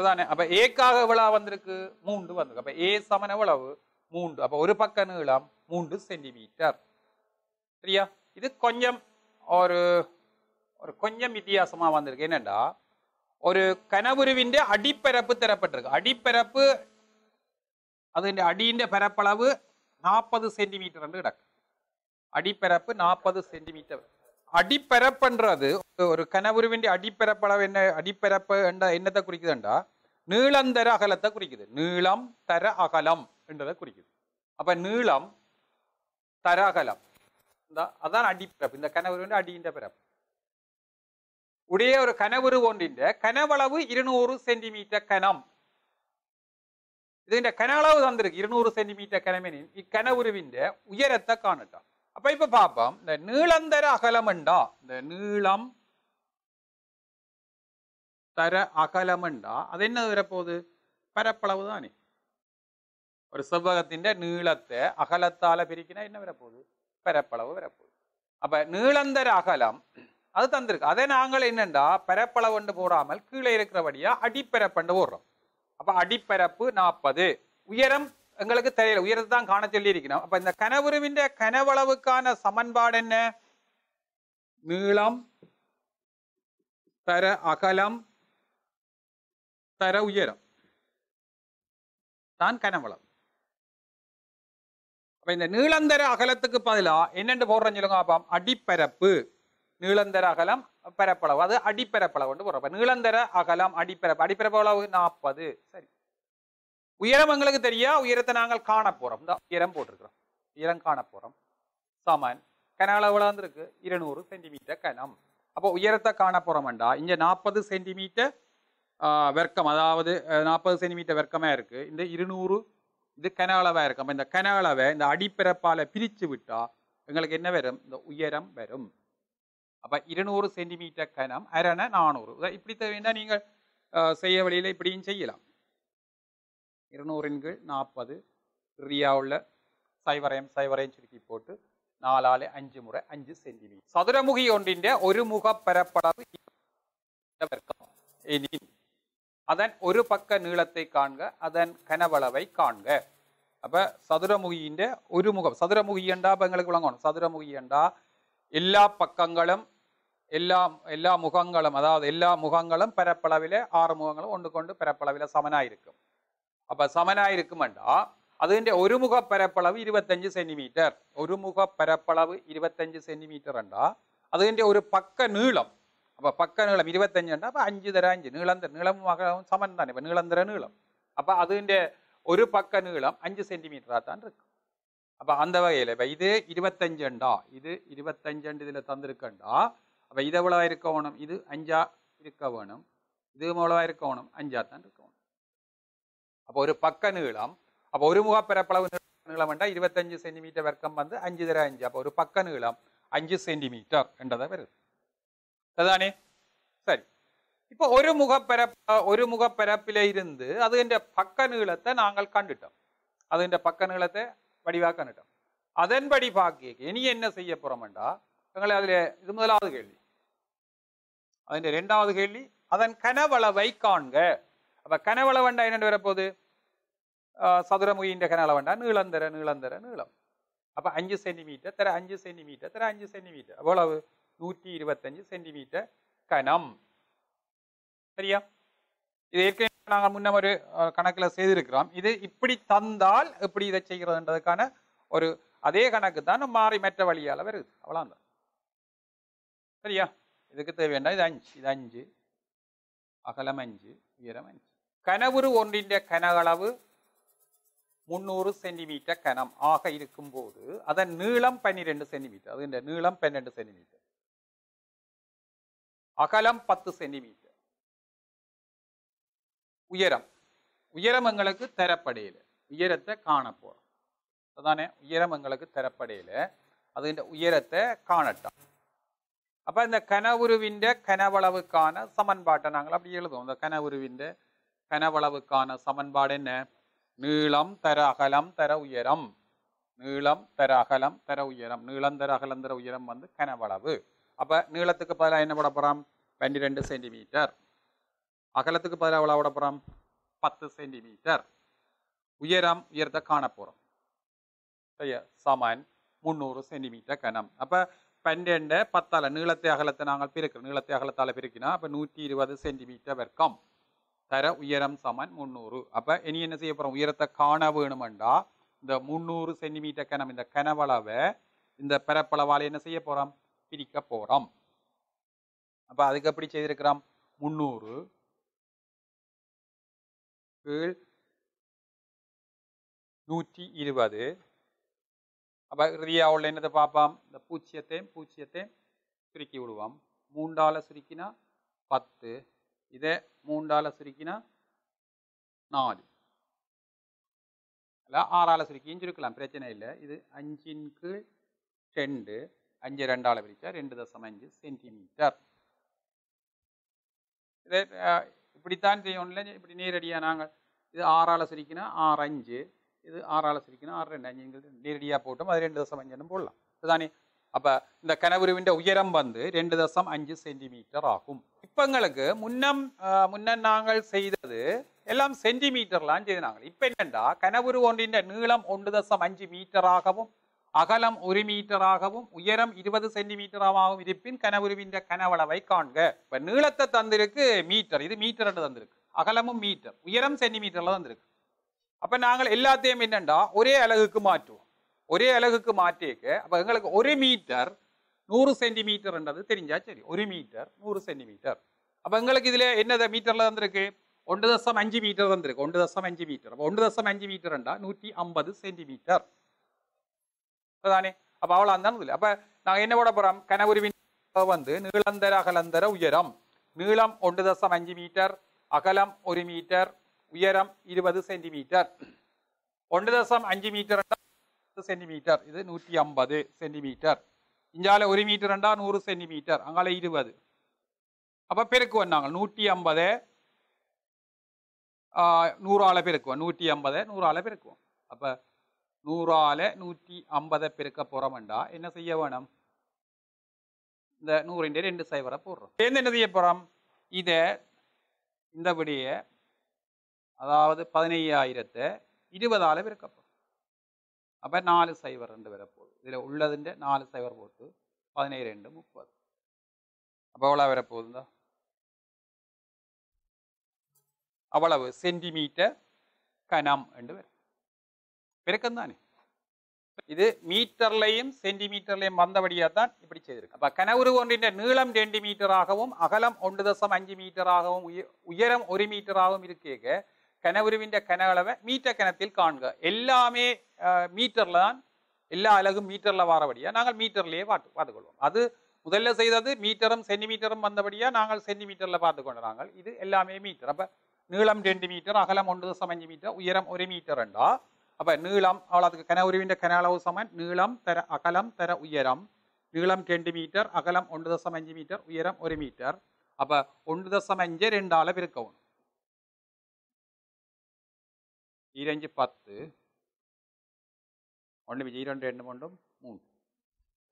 தானே. அப்போ ஏக்காக எவ்வளவு வந்திருக்கு? 3 வந்திருக்கு. அப்போ A சமன் எவ்வளவு? 3. அப்போ ஒரு பக்க நீளம் 3 சென்டிமீட்டர். சரியா, இது கொஞ்சம் கொஞ்சம் வித்தியாசமா வந்திருக்கு. என்னண்டா ஒரு கனவுருவின் அடிப்பரப்பு தரப்பட்டிருக்கு. அடிப்பரப்பு അതിൻ്റെ അടിൻ്റെ പരപ്പളവ് 40 സെന്റിമീറ്റർ ഉണ്ട് കിടക്കും. അടിപ്പരപ്പ് 40 സെന്റിമീറ്റർ. അടിപ്പരപ്പുണ്ടത് ഒരു കനവുരുവിൻ്റെ അടിപ്പരപ്പളവ് എന്നെ അടിപ്പരപ്പ് എന്നത്തെ കുറിക്കുന്നുണ്ടാ നീളം തര അകലത്തെ കുറിക്കുന്നത്. നീളം തര അകലം എന്നതെ കുറിക്കുന്നത്. അപ്പം നീളം തര അകലം എന്താ അതാണ് അടിപ്പരപ്പ്. ഇന്ന കനവുരുവിൻ്റെ അടിൻ്റെ പരപ്പ് ഉടേ ഒരു കനവുരു കൊണ്ടിൻ്റെ കനവളവ് 200 സെന്റിമീറ്റർ കനം. ഇതിന്റെ കനവളവ് തന്നിരിക്കും 200 സെന്റിമീറ്റർ കനമെനിൽ ഈ കനവുരുവിന്റെ ഉയരത്തെ കാണട്ടോ. അപ്പൊ ഇപ്പൊ പാപ്പം നീളം തര അകലമുണ്ടോ, നീളം തര അകലമുണ്ടോ അതെന്നത് വരപ്പോത് പരപ്പളവ് താനേ. ഒരു സെവ്വകത്തിന്റെ നീളത്തെ അകലത്താല പിരിക്കണ എന്നെ വരപ്പോത് പരപ്പളവ് വരപ്പോത്. അപ്പൊ നീളം തര അകലം അത് തന്നിരിക്കും. അതേ നാങ്ങൾ എന്നുണ്ടാ പരപ്പളവ് കൊണ്ട് പോറാമൽ കീഴേ ഇരിക്കുന്നപടിയാ അടിപ്പരപ്പണ്ട് പോടും. அப்போ அடிப்பரப்பு 40. உயரம் எங்களுக்கு தெரியல, உயரத்தை தான் காண சொல்லியிருக்கணும். அப்போ இந்த கனவுருவின் கனவளவுக்கான சமன்பாடு என்ன? நீளம் தர அகலம் தர உயரம் தான் கனவளவு. அப்போ இந்த நீளம் தர அகலத்துக்கு பதிலாக என்னென்று போடுறேன்னு சொல்லுங்க பார்ப்போம். அடிப்பரப்பு நீளந்தர அகலம் பரப்பளவு அது அடிப்பரப்பளவு கொண்டு போகிறோம். நீளந்தர அகலம் அடிப்பரப்பு அடிப்பரப்பளவு 40. சரி, உயரம் உங்களுக்கு தெரியா, உயரத்தை நாங்கள் காண போகிறோம். இந்த உயரம் போட்டிருக்கிறோம், உயரம் காண போகிறோம். சாமான் கனால் எவ்வளோ வந்துருக்கு? 200 சென்டிமீட்டர் கனம். அப்போ உயரத்தை காண போகிறோம்டா. இங்கே 40 சென்டிமீட்டர் வெர்க்கம், அதாவது 40 சென்டிமீட்டர் வெர்க்கமாக இருக்குது. இந்த 200 இது கனவளவாக இருக்கும். அப்போ இந்த கனவளவை இந்த அடிப்பரப்பால் பிரித்து விட்டால் எங்களுக்கு என்ன வரும்? இந்த உயரம் வரும். அப்போ 200 சென்டிமீட்டர் கனம் அரணை 400. இப்படி தேவைன்னா நீங்கள் செய்ய வழியில் இப்படியும் செய்யலாம். 200 × 40 உள்ள சைவரையும் சைவரையும் சுருக்கி போட்டு 4×5 × 5 சென்டிமீட்டர். சதுரமுகி ஒன்றின் ஒரு முகப்பரப்பளவு அதன் ஒரு பக்க நீளத்தை காண்க, அதன் கனவளவை காண்க. அப்போ சதுரமுகியின் ஒரு முகம், சதுரமுகியண்டா இப்போ எங்களுக்கு விளங்கணும். சதுரமுகியண்டா எல்லா பக்கங்களும் எல்லா முகங்களும், அதாவது எல்லா முகங்களும் பரப்பளவில் 6 முகங்களும் ஒன்று கொண்டு பரப்பளவில் சமனாயிருக்கும். அப்போ சமனாயிருக்குமெண்டா அதுன்ற ஒரு முக பரப்பளவு 25 சென்டிமீட்டர், ஒரு முக பரப்பளவு 25 சென்டிமீட்டர் என்றா அதுன்ற ஒரு பக்க நீளம், அப்போ பக்க நீளம் 25 என்றா அப்போ 5 தர 5 நீளந்தர நீளமும் சமன் தானே. இப்போ நீளந்தர நீளம், அப்போ அதுன்ற ஒரு பக்க நீளம் 5 சென்டிமீட்டராக தான் இருக்கும். அப்போ அந்த வகையில் இப்போ இது 25 என்றா இது 25 இதில் தந்திருக்கண்டா அப்போ இது எவ்வளவாக இருக்க வேணும்? இது 5 இருக்க வேணும். இது எவ்வளவாக இருக்க வேணும்? 5 தான் இருக்க வேணும். அப்போ ஒரு பக்க நீளம், அப்போ ஒரு முகப்பரப்பளவு நீளம் என்றால் 25 சென்டிமீட்டர் வர்க்கம் வந்து 5 தர 5, அப்போ ஒரு பக்க நீளம் 5 சென்டிமீட்டர் என்றதை வருது. அதுதானே சரி. இப்போ ஒரு முகப்பரப்பில் இருந்து அதுன்ற பக்க நீளத்தை நாங்கள் கண்டுட்டோம், அதுன்ற பக்க நீளத்தை வடிவாக கண்டுட்டோம். அதன்படி பார்க்க இனி என்ன செய்ய போகிறோம்டா? எங்களை அதில் இது முதலாவது கேள்வி. அதுன்ற ரெண்டாவது கேள்வி அதன் கனவளவை காண்க. அப்போ கனவளவண்டா என்னென்று வரப்போகுது? சதுரமுகின்ற கனவளவண்டா நீளந்தர நீளந்தர நீளம். அப்போ 5 சென்டிமீட்டர் தர 5 சென்டிமீட்டர் தர 5 சென்டிமீட்டர் எவ்வளவு? 125 சென்டிமீட்டர் கனம். சரியா? இது ஏற்கனவே நாங்கள் முன்ன ஒரு கணக்கில் செய்திருக்கிறோம். இது இப்படி தந்தால் எப்படி இதை செய்கிறதுன்றதுக்கான ஒரு அதே கணக்கு தான் மாறி மற்ற வழியால் வருது. அவ்வளோதான். சரியா? இதுக்கு தேவையான இது 5 அகலம் 5 உயரம் 5. கனவுரு ஒன்றின் கனகளவு 300 சென்டிமீட்டர் கனம் ஆக இருக்கும்போது அதன் நீளம் 12 சென்டிமீட்டர், அது இந்த நீளம் 12 சென்டிமீட்டர், அகலம் 10 சென்டிமீட்டர், உயரம் உயரமங்களுக்கு தரப்படையில உயரத்தை காண போறோம். அதானே உயரமங்களுக்கு தரப்படையில அது இந்த உயரத்தை காணட்டான். அப்போ இந்த கனவுருவின் கனவளவுக்கான சமன்பாட்டை நாங்கள் அப்படி எழுதுவோம். இந்த கனவுருவின் கனவளவுக்கான சமன்பாடு என்ன? நீளம் தர அகலம் தர உயரம், நீளம் தர அகலம் தர உயரம், நீளம் தர அகலம் தர உயரம் வந்து கனவளவு. அப்போ நீளத்துக்கு பதிலாக என்ன விட போகிறோம்? 12 சென்டிமீட்டர். அகலத்துக்கு பதிலாக எவ்வளோ விட போகிறோம்? 10 சென்டிமீட்டர். உயரம் உயரத்தை காண போகிறோம். சரியா? சமன் 300 சென்டிமீட்டர் கனம். அப்போ 12 10 நீளத்தை அகலத்தை நாங்கள் பிரிக்கிறோம். நீளத்தை அகலத்தால் பிரிக்கினா அப்போ 120 சென்டிமீட்டர் வர்க்கம் தர உயரம் சமன் 300. அப்போ இனி என்ன செய்ய போகிறோம்? உயரத்தை காண வேணுமெண்டா இந்த 300 சென்டிமீட்டர் கனம் இந்த கனவளவை இந்த பரப்பளவால் என்ன செய்ய போகிறோம்? பிரிக்க போகிறோம். அப்போ அதுக்கு எப்படி செய்திருக்கிறோம்? 300 × 120. அப்போ இறுதியா உள்ள என்னத்தை பார்ப்போம்? இந்த பூச்சியத்தையும் சுருக்கி விடுவோம். 3ஆல் சுருக்கினா 10, இதை 3ஆல் சுருக்கினா 4, இல்லை 6ஆல் சுருக்கியும் சுருக்கலாம், பிரச்சனை இல்லை. இது 5 × 2, 5 2ஆல் பிரிச்சா 2.5 சென்டிமீட்டர். இதை இப்படித்தான் செய்யணும்ல, இப்படி நேரடியாக நாங்கள் இது 6ஆல் சுருக்கினா 6×5, இது 6ஆல் சுருக்கினா 6×2 5 நேரடியாக போட்டோம். அது 2.5 போடலாம். இதுதானே? அப்போ இந்த கனவுருவின் உயரம் வந்து 2.5 சென்டிமீட்டர் ஆகும். இப்போ எங்களுக்கு முன்ன நாங்கள் செய்தது எல்லாம் சென்டிமீட்டர்லாம் செய்து நாங்கள். இப்போ என்னென்னா கனவுரு ஒன்றின் நீளம் 1.5 மீட்டராகவும் அகலம் 1 மீட்டராகவும் உயரம் 20 சென்டிமீட்டராகவும் இருப்பின் கனவுருவின் கனவளவை காண்க. இப்போ நீளத்தை தந்திருக்கு மீட்டர், இது மீட்டர் என்று தந்திருக்கு, அகலமும் மீட்டர், உயரம் சென்டிமீட்டரில் தந்திருக்கு. அப்போ நாங்கள் எல்லாத்தையும் என்னென்னா ஒரே அலகுக்கு மாற்றுவோம். ஒரே அலகுக்கு மாற்றிக்க அப்போ எங்களுக்கு 1 மீட்டர் 100 சென்டிமீட்டர்ன்றது தெரிஞ்சா சரி. 1 மீட்டர் 100 சென்டிமீட்டர். அப்போ எங்களுக்கு இதில் என்னது மீட்டரில் தந்திருக்கு? 1.5 meter endirik, 1.5 meter. 1.5 meter enda 150 centimeter. Adane, appa avul andan udile. Appa naanga enna poda poram kanavurivin vandu neelandara agalandara uyaram. Neelam 1.5 meter, agalam 1 meter, uyaram 20 centimeter. 1.5 meter enda 10 centimeter. Idu 150 centimeter. Injala 1 meter enda 100 centimeter. Angala 20. Appa perukku naangal 150 100 பெருக்குவோம் 150 100 பெருக்குவோம் அப்ப 100 150 பெருக்க போறோம்டா என்ன செய்ய வேணும் இந்த 100 ന്റെ 2 சைவர போடுறோம் என்ன என்ன செய்ய போறோம் இத இந்த படியே அதாவது 15000 20 ஆல பெருக்க போறோம் அப்ப 4 சைவர 2 வர போகுது இதுல உள்ளதிന്റെ 4 சைவர போட்டு 172 30 அப்ப எவ்வளவு வர போகுதுடா अवलव सेंटीमीटर का नाम अंडे पेरे कंधा ने इधे मीटर लेयम सेंटीमीटर लेयम बंदा बढ़िया था ये पढ़ी चेदर अब कनावुरु वोंडी ने नीलम डेंटीमीटर आगवम अगलम 1.5 मीटर आगवम उयरम 1 मीटर आगवम इरके के कनावुरु विंडे कनागलवे मीटर कनातील कांडगा इल्ला में मीटर लान इल्ला अलग मीटर लवारा बढ़िया नागल मीटर ले वाट वाट गोलम अधु முதல்ல செய்தது மீட்டரும் சென்டிமீட்டரும் வந்தபடியா நாங்கள் சென்டிமீட்டர்ல பார்த்து கொண்டாங்க இது எல்லாமே மீட்டர் அப்ப நீளம் 2 மீட்டர் அகலம் 1.5 மீட்டர் உயரம் 1 மீட்டர் என்றா அப்ப நீளம் அவளுக்கு கனவுருவின் கனளவு சமன் நீளம் தர அகலம் தர உயரம் நீளம் 2 மீட்டர் அகலம் 1.5 மீட்டர் உயரம் 1 மீட்டர் அப்ப 1.5 2 ஆல பிரிக்கவும் 25 10 1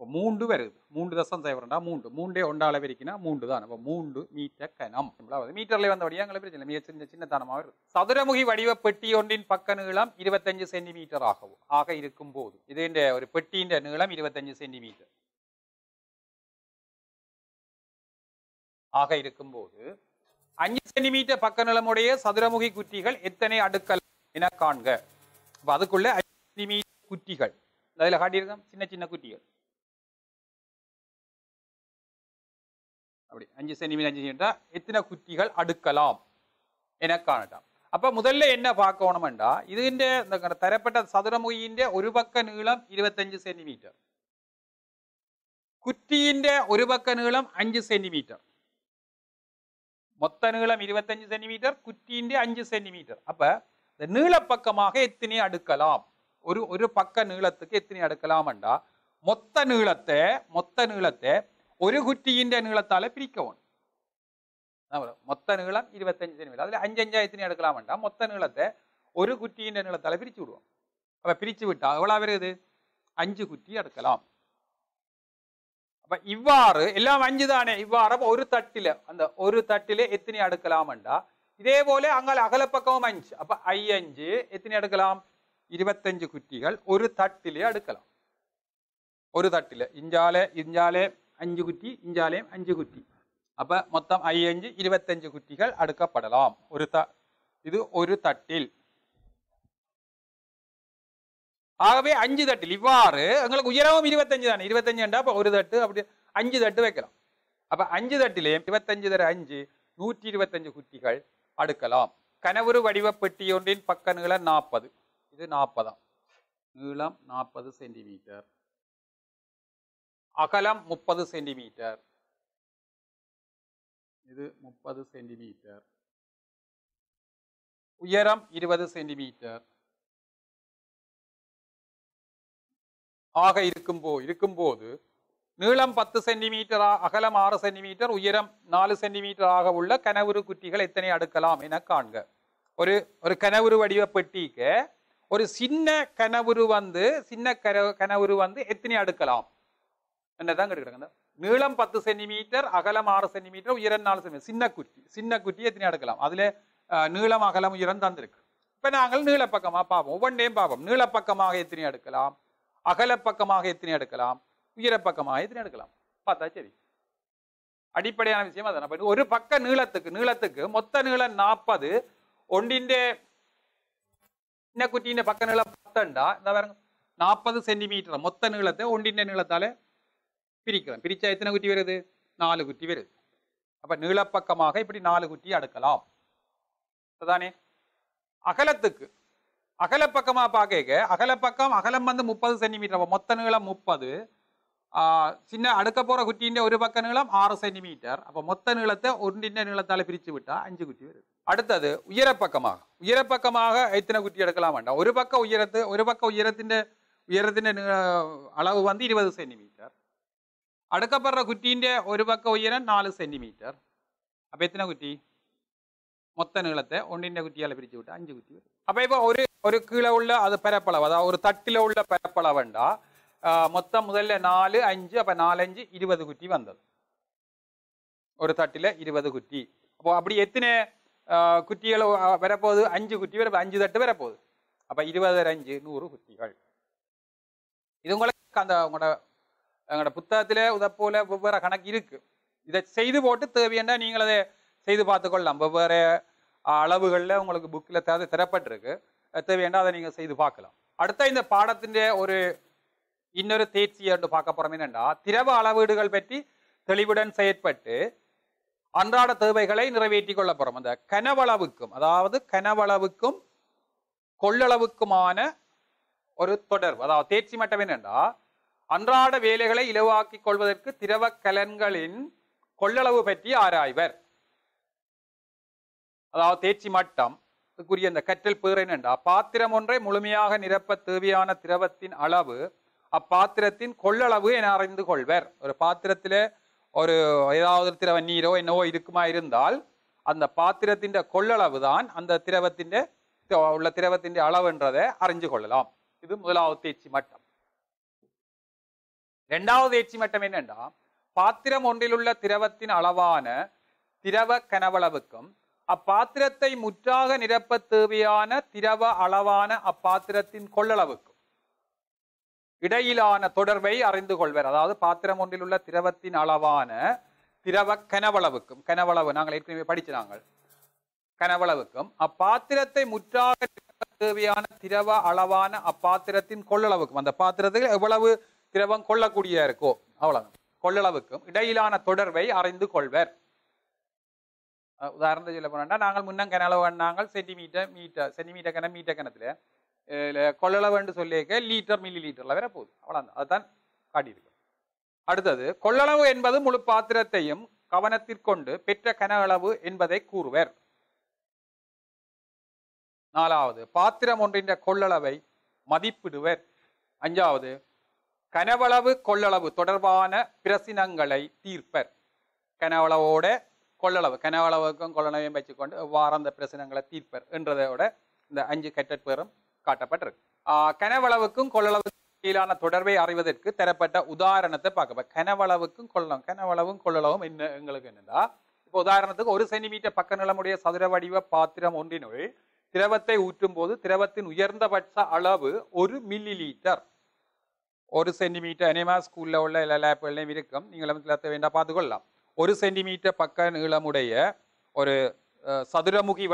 2 2 2 3 3 வருது 3.0 3 3 1 ஆல பெருக்கினா 3 தான் அப்ப 3 மீட்டர் கனம் அதாவது மீட்டர்ல வந்தபடியா அங்க பிரச்சனை மிக சின்ன தானமா வருது சதுரமுகி வடிவ பெட்டி ஒன்றின் பக்க நீளம் 25 சென்டிமீட்டர் ஆக இருக்கும் போது இதேண்ட ஒரு பெட்டியின் நீளம் 25 சென்டிமீட்டர் ஆக இருக்கும் போது 5 சென்டிமீட்டர் பக்க நீளமுடைய சதுரமுகி குற்றிகள் எத்தனை அடுக்கல் என காண்க அப்ப அதுக்குள்ள 5 சென்டிமீட்டர் குற்றிகள் அதில காட்டி இருக்கோம் சின்ன சின்ன குற்றிகள் அப்படி 5 சென்டிமீட்டர் 5 சென்டிமீட்டர் எத்தனை குற்றிகள் அடுக்கலாம் என காணலாம் அப்ப முதல்ல என்ன பார்க்கணும்னா இதுன்ற இந்த தரப்பட்ட சதுரமுகியின்ட ஒரு பக்க நீளம் 25 சென்டிமீட்டர் குற்றியின்ட ஒரு பக்க நீளம் 5 சென்டிமீட்டர் மொத்த நீளம் 25 சென்டிமீட்டர் குற்றியின்ட 5 சென்டிமீட்டர் அப்ப இந்த நீள பக்கமாக எத்தனை அடுக்கலாம் ஒரு பக்க நீளத்துக்கு எத்தனை அடுக்கலாம்னா மொத்த நீளத்தை ஒரு குற்றியின் நீளத்தால பிரிக்கவும் மொத்த நீளம் 25 சென்டிமீட்டர் அதுல 5 எத்தனை எடுக்கலாம் வேண்டாம் மொத்த நீளத்தை ஒரு குற்றியின் நீளத்தால பிரிச்சு விடுவோம் அப்ப பிரிச்சு விட்டா எவ்வளவு வருது 5 குற்றி எடுக்கலாம் அப்ப இவ்வாறு எல்லாம் 5 தானே இவ்வாறு ஒரு தட்டில எத்தனை எடுக்கலாம் வேண்டா இதே போல அங்க அகல பக்கமும் 5 அப்ப 5 எத்தனை எடுக்கலாம் 25 குற்றிகள் ஒரு தட்டிலே எடுக்கலாம் ஒரு தட்டில இஞ்சாலே 5 குட்டி இஞ்சாலயம் 5 குட்டி அப்ப மொத்தம் 25 குட்டிகள் அடுக்கப்படலாம் இது ஒரு தட்டில் ஆகவே 5 தட்டில் இவ்வாறு உங்களுக்கு உயரமும் 25 தானே 25 என்றா அப்ப ஒரு தட்டு அப்படி 5 தட்டு வைக்கலாம் அப்ப 5 தட்டிலே 25 தர 5 125 குட்டிகள் அடுக்கலாம் கனவுரு வடிவ பெட்டி ஒன்றின் பக்க நீளம் 40 இது 40 நீளம் 40 சென்டிமீட்டர் அகலம் 30 சென்டிமீட்டர் இது 30 சென்டிமீட்டர் உயரம் 20 சென்டிமீட்டர் ஆக இருக்கும்போது நீளம் 10 சென்டிமீட்டர் அகலம் 6 சென்டிமீட்டர் உயரம் 4 சென்டிமீட்டர் ஆக உள்ள கனவுரு குற்றிகள் எத்தனை அடுக்கலாம் என காண்க ஒரு கனவுரு வடிவ பெட்டிக்கு ஒரு சின்ன கனவுரு வந்து எத்தனை அடுக்கலாம் என்னதான் கேக்குறாங்க நீளம் 10 சென்டிமீட்டர் அகலம் 6 சென்டிமீட்டர் உயரம் 4 சென்டிமீட்டர் சின்ன குட்டி எத்தனை எடுக்கலாம் அதுல நீளம் அகலம் உயரம் தந்திருக்கு இப்ப நாங்கள் நீள பக்கமா பார்ப்போம் ஒவ்வொன்றையும் பார்ப்போம் நீள பக்கமாக எத்தனை எடுக்கலாம் அகல பக்கமாக எத்தனை எடுக்கலாம் உயர பக்கமாக எத்தனை எடுக்கலாம் பார்த்தா சரி அடிப்படையான விஷயம் அதான் ஒரு பக்க நீளத்துக்கு மொத்த நீளம் 40 ஒன்றின் சின்ன குட்டியின் பக்க நீளம் 10டா இந்த பாருங்க 40 சென்டிமீட்டர் மொத்த நீளத்தை ஒன்றின் நீளத்தால பிரிக்கிறோம் பிரிச்சா எத்தனை குட்டி வருது 4 குட்டி வருது அப்ப நீளப்பக்கமாக இப்படி 4 குட்டி அடுக்கலாம் Tadani Akalatuk Akalapakama Pake, Akalapakam, Akalam and the Mupal centimeter of Motanula Mupade, Sina Adakapora Hutinda Urubakanalam, 6 centimeter, of Motanulata, Undinanula Talapirichuta, and Jugutu. Ada, Yerapakama, Etana Gutia Kalamanda, Urubaka Yeratin, allow 1 centimeter. Adakapara Gutinda, Urubaka Yeran, 4 centimeter. Abetana Guti. Motanulate, only Nagutia Pirichuta, and Jugutu. Abeva Oricula, other Parapalava, or 30 Parapalavanda, Motamuzella Nali, Anja, Panalanji, Idiva the Guti Vandal. Or 30 Idiva the Guti. Abri Etine Kutiel, Verapo, Anju Gutiva, Anju the Teverapo. About Idiva the Anji, Nuru Guti. Idungala Putatile, the Pola, Bubara Kanakirik. That say the water, Therviana, Ningala. Say the Pathakol number where Alabulla, Buklata, the Therapatric, at the end of the say the Pakala. At the time the Padathinde or a inner third year to Paka Permanenda, Tirava Alabudical Petty, Telibudan Sayed Pate, Andrada Thurbakala in Raveticola Permanda, Canavala Bukum, Ada, Canavala Bukum, Koldala Bukumana, or Todder, Ada, Tetsi Matavinenda, Andrada Velegala, Ilawaki, Kolvak, Tirava Kalangalin, Koldala Petty, Araiver. அதாவது தேச்சி மட்டம் குறிய அந்த கற்றல் பேரேனண்டா பாத்திரம் ஒன்றை முழுமையாக நிரப்ப தேவையான திரவத்தின் அளவு அப்பாத்திரத்தின் கொள்ளளவு என அறிந்து கொள்வர் ஒரு பாத்திரத்திலே ஒரு ஏதாவது திரவ நீரோ என்னவோ இருக்குமா இருந்தால் அந்த பாத்திரத்தின் கொள்ளளவு தான் அந்த திரவத்தின் உள்ள திரவத்தின் அளவுன்றதை அறிந்து கொள்ளலாம் இது முதலாவது தேச்சி மட்டம் இரண்டாவது தேச்சி மட்டம் என்னன்னா பாத்திரம் ஒன்றிலுள்ள திரவத்தின் அளவான திரவ கனவளவுக்கும் அப்பாத்திரத்தை முற்றாக நிரப்ப தேவையான திரவ அளவான அப்பாத்திரத்தின் கொள்ளளவுக்கு இடையிலான தொடர்பை அறிந்து கொள்வர் அதாவது பாத்திரம் ஒன்றில் உள்ள திரவத்தின் அளவான திரவ கனவளவுக்கும் கனவளவு நாங்கள் ஏற்கனவே படிச்சாங்க கனவளவுக்கும் அப்பாத்திரத்தை முற்றாக நிரப்ப தேவையான திரவ அளவான அப்பாத்திரத்தின் கொள்ளளவுக்கும் அந்த பாத்திரத்தில் எவ்வளவு திரவம் கொள்ளக்கூடிய இருக்கோ அவ்வளவு கொள்ளளவுக்கும் இடையிலான தொடர்பை அறிந்து கொள்வர் உதாரணத்துக்கு சொல்ல போனா நாங்கள் முன்னம் கனளவு நாங்கள் சென்டிமீட்டர் மீட்டர் சென்டிமீட்டர் கன மீட்டர் கணத்துல கொள்ளளவுன்னு சொல்லிக்க லிட்டர் மில்லிலிட்டர்ல வர போகுது அவ்வளவுதான் அதான் காட்டி இருக்கு அடுத்து கொள்ளளவு என்பது முழு பாத்திரத்தையும் கவனத்திற்கொண்டு பெற்ற கனளவு என்பதை கூறுவர் நான்காவது பாத்திரம் ஒன்றின் கொள்ளளவை மதிப்பிடுவர் ஐந்தாவது கனவளவு கொள்ளளவு தொடர்பான பிரச்சனைகளை தீர்ப்பர் கனவளவோட கொள்ளளவு கனவளவுக்கும் கொள்ளளவையும் வெச்சுக்கொண்டு வாரந்த பிரச்சனைகளை தீர்ப்பர் என்றதையோட இந்த 5 கட்டற்பேரும் காட்டப்பட்டிருக்கு. கனவளவுக்கும் கொள்ளளவுக்குமான தொடர்பை அறிவதற்கு தரப்பட்ட உதாரணத்தை பார்க்கப் கனவளவுக்கும் கொள்ளளவும் கனவளவும் என்ன உங்களுக்கு என்னடா இப்போ உதாரணத்துக்கு 1 சென்டிமீட்டர் பக்கநிலமுடைய சதுர வடிவ பாத்திரம் ஒன்றினுள் திரவத்தை ஊற்றும்போது திரவத்தின் உயர்ந்தபட்ச அளவு 1 மில்லிலிட்டர் 1 சென்டிமீட்டர் எனமா ஸ்கூல்ல உள்ள எல்லா லேப்லயும் இருக்கும் நீங்க எல்லாத்தையும் வேண்டா பாத்துக்கலாம் 1 centimeter பக்க நீளமுடைய ஒரு சதுரமுகி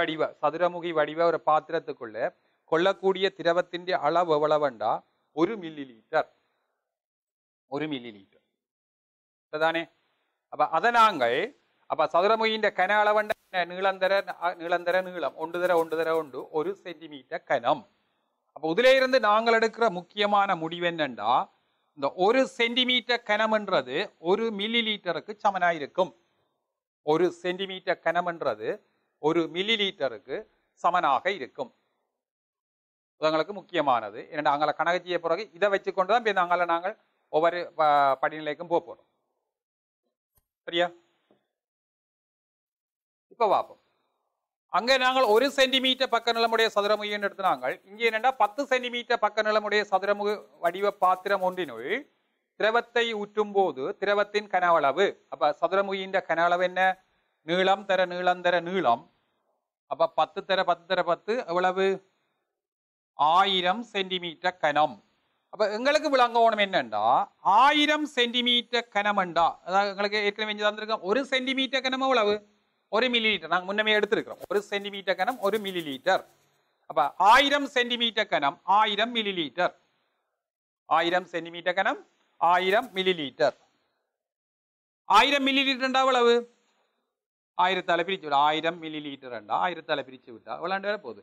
வடிவ ஒரு பாத்திரத்துக்குள்ள கொள்ளக்கூடிய திரவத்தின் அளவு எவ்வளவுண்டா 1 milliliter சரிதானே அப்ப அதனாங்கள் அப்ப சதுரமுகியின் கன அளவண்ட நீளந்தர நீளம் 1 1 centimeter கனம் அப்ப உதிலே இருந்து நாங்கள் எடுக்கிற முக்கியமான முடிவென்னண்டா The 1 centimeter canamandra, 1 milliliter samanaikum. 1 centimeter canamandra, 1 milliliter samanakaikum. Langakumana, and Angala Kanaki Poragi, either Vachikonda, Benangala Nangal, over Padin Lake and Popo. Priya Ipawapo Anganangal 1 centimeter Pakanalamude Sadramu under the Nangal, Indian and a 10 centimeter Pakanalamude Sadramu Vadiva Patra Mondinoi, Trevatai Utumbodu, Trevatin Kanavalabe, about Sadramu in the Kanalavena, Nulam, Terra Nulam, Terra Nulam, about Patera Patera Patu, Avalabe, 1000 centimeter Kanam. About Ungalakulango Menanda, 1000 centimeter Kanamanda, like 1 centimeter Kanamalabe. 1 milliliter. நாங்க முன்னமே எடுத்துக்கிறோம் 1 centimeter கனம் 1 milliliter. அப்ப 1000 centimeter கனம் 1000 milliliter. 1000 centimeter கனம் 1000 milliliter. 1000 milliliter என்றால் எவ்வளவு ആയിരത്താലെ പിരിച്ചു വിടുക. 1000 മില്ലി ലിറ്റർ ഉണ്ട്, 1000 പിരിച്ചു വിട്ടുക. അവളാണ്ട് വരെ പോത്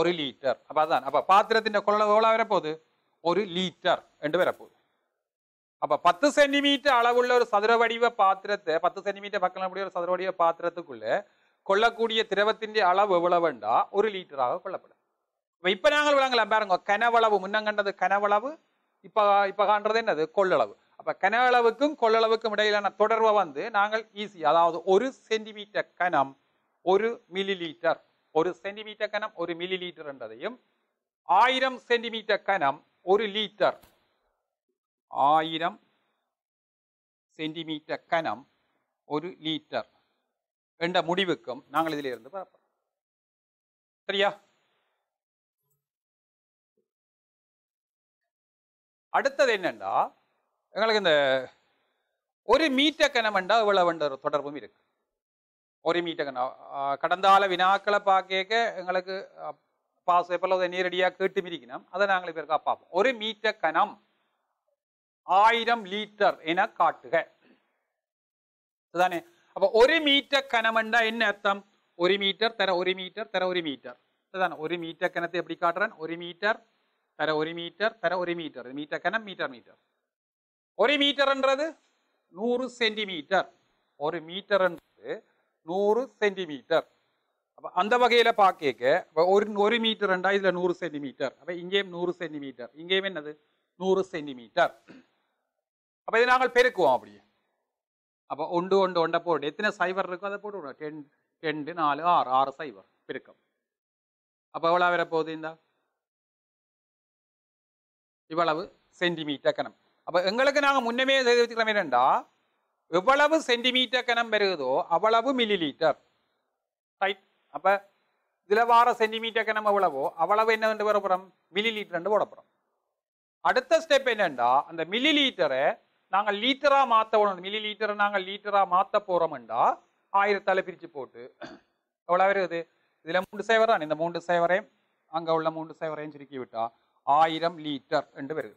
1 ലിറ്റർ. അപ്പം അതാണ്. അപ്പം പാത്രത്തിൻ്റെ കൊള്ള വരെ പോത് 1 ലിറ്റർ രണ്ട് വരെ പോത്. അപ്പം 10 സെന്റിമീറ്റർ അളവുള്ള ഒരു സതുരവടിവ പാത്രത്തെ, 10 സെന്റിമീറ്റർ പക്കം കൂടിയ ഒരു സതുരവടിവ പാത്രത്തുക്കുള്ളേ கொள்ளக்கூடிய திரவத்தின் அளவு எவ்வளவுண்டா 1 லிட்டராக கொள்ளப்படும். இப்போ இப்போ நாங்கள் விளங்கல பாருங்க, கனவளவு முன்னங்கண்டது கனவளவு, இப்போ இப்போ காண்றது என்னது கொள்ளளவு. அப்போ கனவளவுக்கும் கொள்ளளவுக்கும் இடையிலான தொடர்பை வந்து நாங்கள் ஈஸி, அதாவது 1 சென்டிமீட்டர் கனம் 1 மில்லி லிட்டர், 1 சென்டிமீட்டர் கனம் 1 மில்லி லிட்டர் என்றதையும் 1000 சென்டிமீட்டர் கனம் 1 லிட்டர், 1000 சென்டிமீட்டர் கனம் 1 லிட்டர் என்ற முடிவுக்கும் நாங்கள் இதிலிருந்து பார்ப்போம். சரியா? அடுத்தது என்னண்டா, எங்களுக்கு இந்த 1 மீட்டர் கனம்ண்டா எவ்வளவுன்ற தொடர்பும் இருக்கு. 1 மீட்டர் கனம் கடந்த கால வினாக்களை பார்க்க எங்களுக்கு பாஸ் பேப்பரில் அதை நேரடியாக கேட்டு இருக்கணும். அதை நாங்கள் இப்போ இருக்கா பார்ப்போம். 1 மீட்டர் கனம் 1000 லிட்டர் என காட்டுக. அதுதானே. அப்போ 1 மீட்டர் கனம்ண்டா என்ன அர்த்தம்? 1 மீட்டர் தர 1 மீட்டர் தர 1 மீட்டர். அதான் 1 மீட்டர் கனத்தை எப்படி காட்டுறேன்? 1 மீட்டர் தர 1 மீட்டர் தர 1 மீட்டர். மீட்டர் கனம் மீட்டர் மீட்டர். 1 மீட்டர்ன்றது 100 சென்டிமீட்டர். 1 மீட்டர்ன்றது 100 சென்டிமீட்டர். அப்போ அந்த வகையில் பார்க்க 1 மீட்டர்ண்டா இதில் 100 சென்டிமீட்டர். அப்போ இங்கேயும் 100 சென்டிமீட்டர், இங்கேயும் என்னது 100 சென்டிமீட்டர். அப்போ இதை நாங்கள் பெருக்குவோம் அப்படியே. அப்போ 1 1 1 போட்டு எத்தனை சைவர் இருக்கோ அதை போட்டு விடுவோம். 10 10 4 6 6 சைவர் பெருக்கம். அப்போ எவ்வளோ வர போகுது? இந்த இவ்வளவு சென்டிமீட்டர் கனம். அப்போ எங்களுக்கு நாங்கள் முன்னமே செய்து வச்சுக்கலாம் என்னண்டா, எவ்வளவு சென்டிமீட்டர் கனம் பெருகுதோ அவ்வளவு மில்லி லிட்டர். ரைட். அப்போ இதில் வார சென்டிமீட்டர் கனம் எவ்வளவோ அவ்வளவு என்னவென்று போட போகிறோம்? மில்லி லிட்டர்ன்னு போட போகிறோம். அடுத்த ஸ்டெப் என்னண்டா, அந்த மில்லி லிட்டரை நாங்கள் லீட்டரா மாற்ற போறோம். மில்லி லீட்டரை நாங்கள் லீட்டரா மாற்ற போறோம்டா 1000 பிரிச்சு போட்டு எவ்வளவு வருது? இதுல 3 சேவர் தான். இந்த 3 சேவரையும் அங்க உள்ள 3 சேவரையும் சுருக்கி விட்டா 1000 லிட்டர் என்று வருது.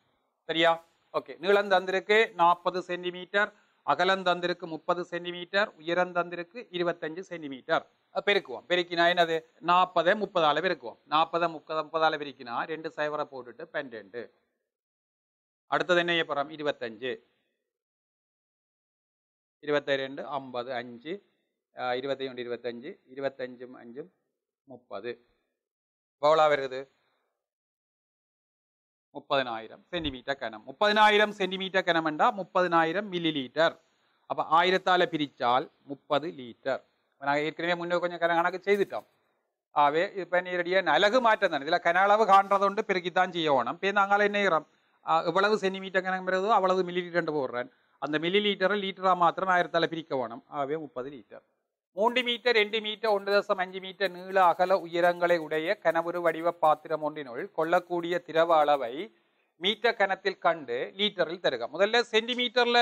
சரியா? ஓகே. நீளம் தந்திருக்கு 40 சென்டிமீட்டர், அகலம் தந்திருக்கு 30 சென்டிமீட்டர், உயரம் தந்திருக்கு 25 சென்டிமீட்டர். பெருக்குவோம். பெருக்கினா என்னது? 40 30 பெருக்குவோம். 40 30 பெருக்கினா 2 சைவரை போட்டுட்டு 12. அடுத்தது என்ன செய்யப்பறம்? 25 22 50 5 21 25 25 5 30. எவ்வளோ வருது? 30000 சென்டிமீட்டர் கனம். 30000 சென்டிமீட்டர் கனம்ண்டா 30000 மில்லி லிட்டர். அப்போ 1000-ஆல் பிரித்தால் 30 லிட்டர். இப்போ நாங்கள் ஏற்கனவே முன்னே கொஞ்சம் கணக்கு செய்துட்டோம். ஆவே இப்போ நேரடியாக அலகு மாற்றம் தானே. இதில் கன அளவு காண்றது கொண்டு பெருக்கித்தான் செய்யணும். இப்போ நாங்கள் என்ன செய்கிறோம்? எவ்வளவு சென்டிமீட்டர் கணக்கு பெறுதோ அவ்வளவு மில்லி லிட்டர் போடுறேன். அந்த மில்லி லிட்டரை லீட்டராக மாத்திரம் 1000-ஆல் பிரிக்க வேணும். ஆகவே 30 லிட்டர். 3 மீட்டர் 2 மீட்டர் 1.5 மீட்டர் நீள அகல உயரங்களை உடைய கனவுரு வடிவ பாத்திரம் ஒன்றினுள் கொள்ளக்கூடிய திரவ அளவை மீட்டர் கணத்தில் கண்டு லீட்டரில் தருக. முதல்ல சென்டிமீட்டரில்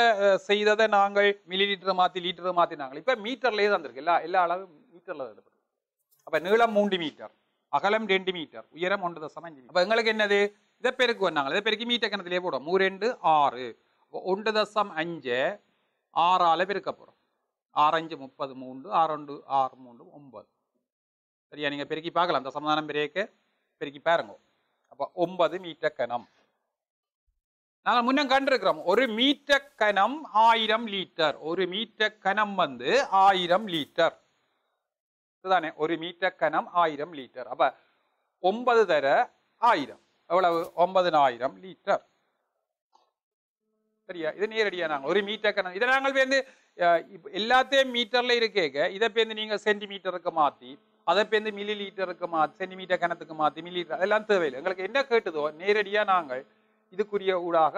செய்ததை நாங்கள் மில்லி லிட்டரை மாற்றி லீட்டரை மாற்றினாங்க. இப்போ மீட்டர்லேயே தந்திருக்கு. எல்லா அளவும் மீட்டரில் தந்துருக்கு. அப்போ நீளம் 3 மீட்டர், அகலம் 2 மீட்டர், உயரம் 1.5. அப்போ எங்களுக்கு என்னது? இதை பெருக்கு வந்தாங்க. இதை பெருக்கி மீட்டர் கணத்திலே போடும். 3 2 6. 1.5 6-ஆல் பெருக்க போகிறோம். 6 5 30 3 6 2 6 3 9. சரியா? நீங்கள் பெருக்கி பார்க்கலாம். அந்த சமாதானம் பெருக்க பெருக்கி பாருங்க. அப்போ 9 மீட்டர் கனம். நாங்கள் முன்ன கண்டிருக்கிறோம் 1 மீட்டர் கனம் 1000 லிட்டர். 1 மீட்டர் கனம் வந்து 1000 லிட்டர். இதுதானே 1 மீட்டர் கனம் 1000 லிட்டர். அப்போ 9 தர 1000 எவ்வளவு? 9,000 லிட்டர். சரியா? இது நேரடியாக நாங்கள் 1 மீட்டர் கணம் இதை நாங்கள் பேருந்து எல்லாத்தையும் மீட்டரில் இருக்கேங்க. இதை பேருந்து நீங்கள் சென்டிமீட்டருக்கு மாற்றி, அதை பேருந்து மில்லி லிட்டருக்கு மாற்றி, சென்டிமீட்டர் கணத்துக்கு மாற்றி மில்லி லிட்டர் அதெல்லாம் தேவையில்லை. எங்களுக்கு என்ன கேட்டதோ நேரடியாக நாங்கள் இதுக்குரிய ஊடாக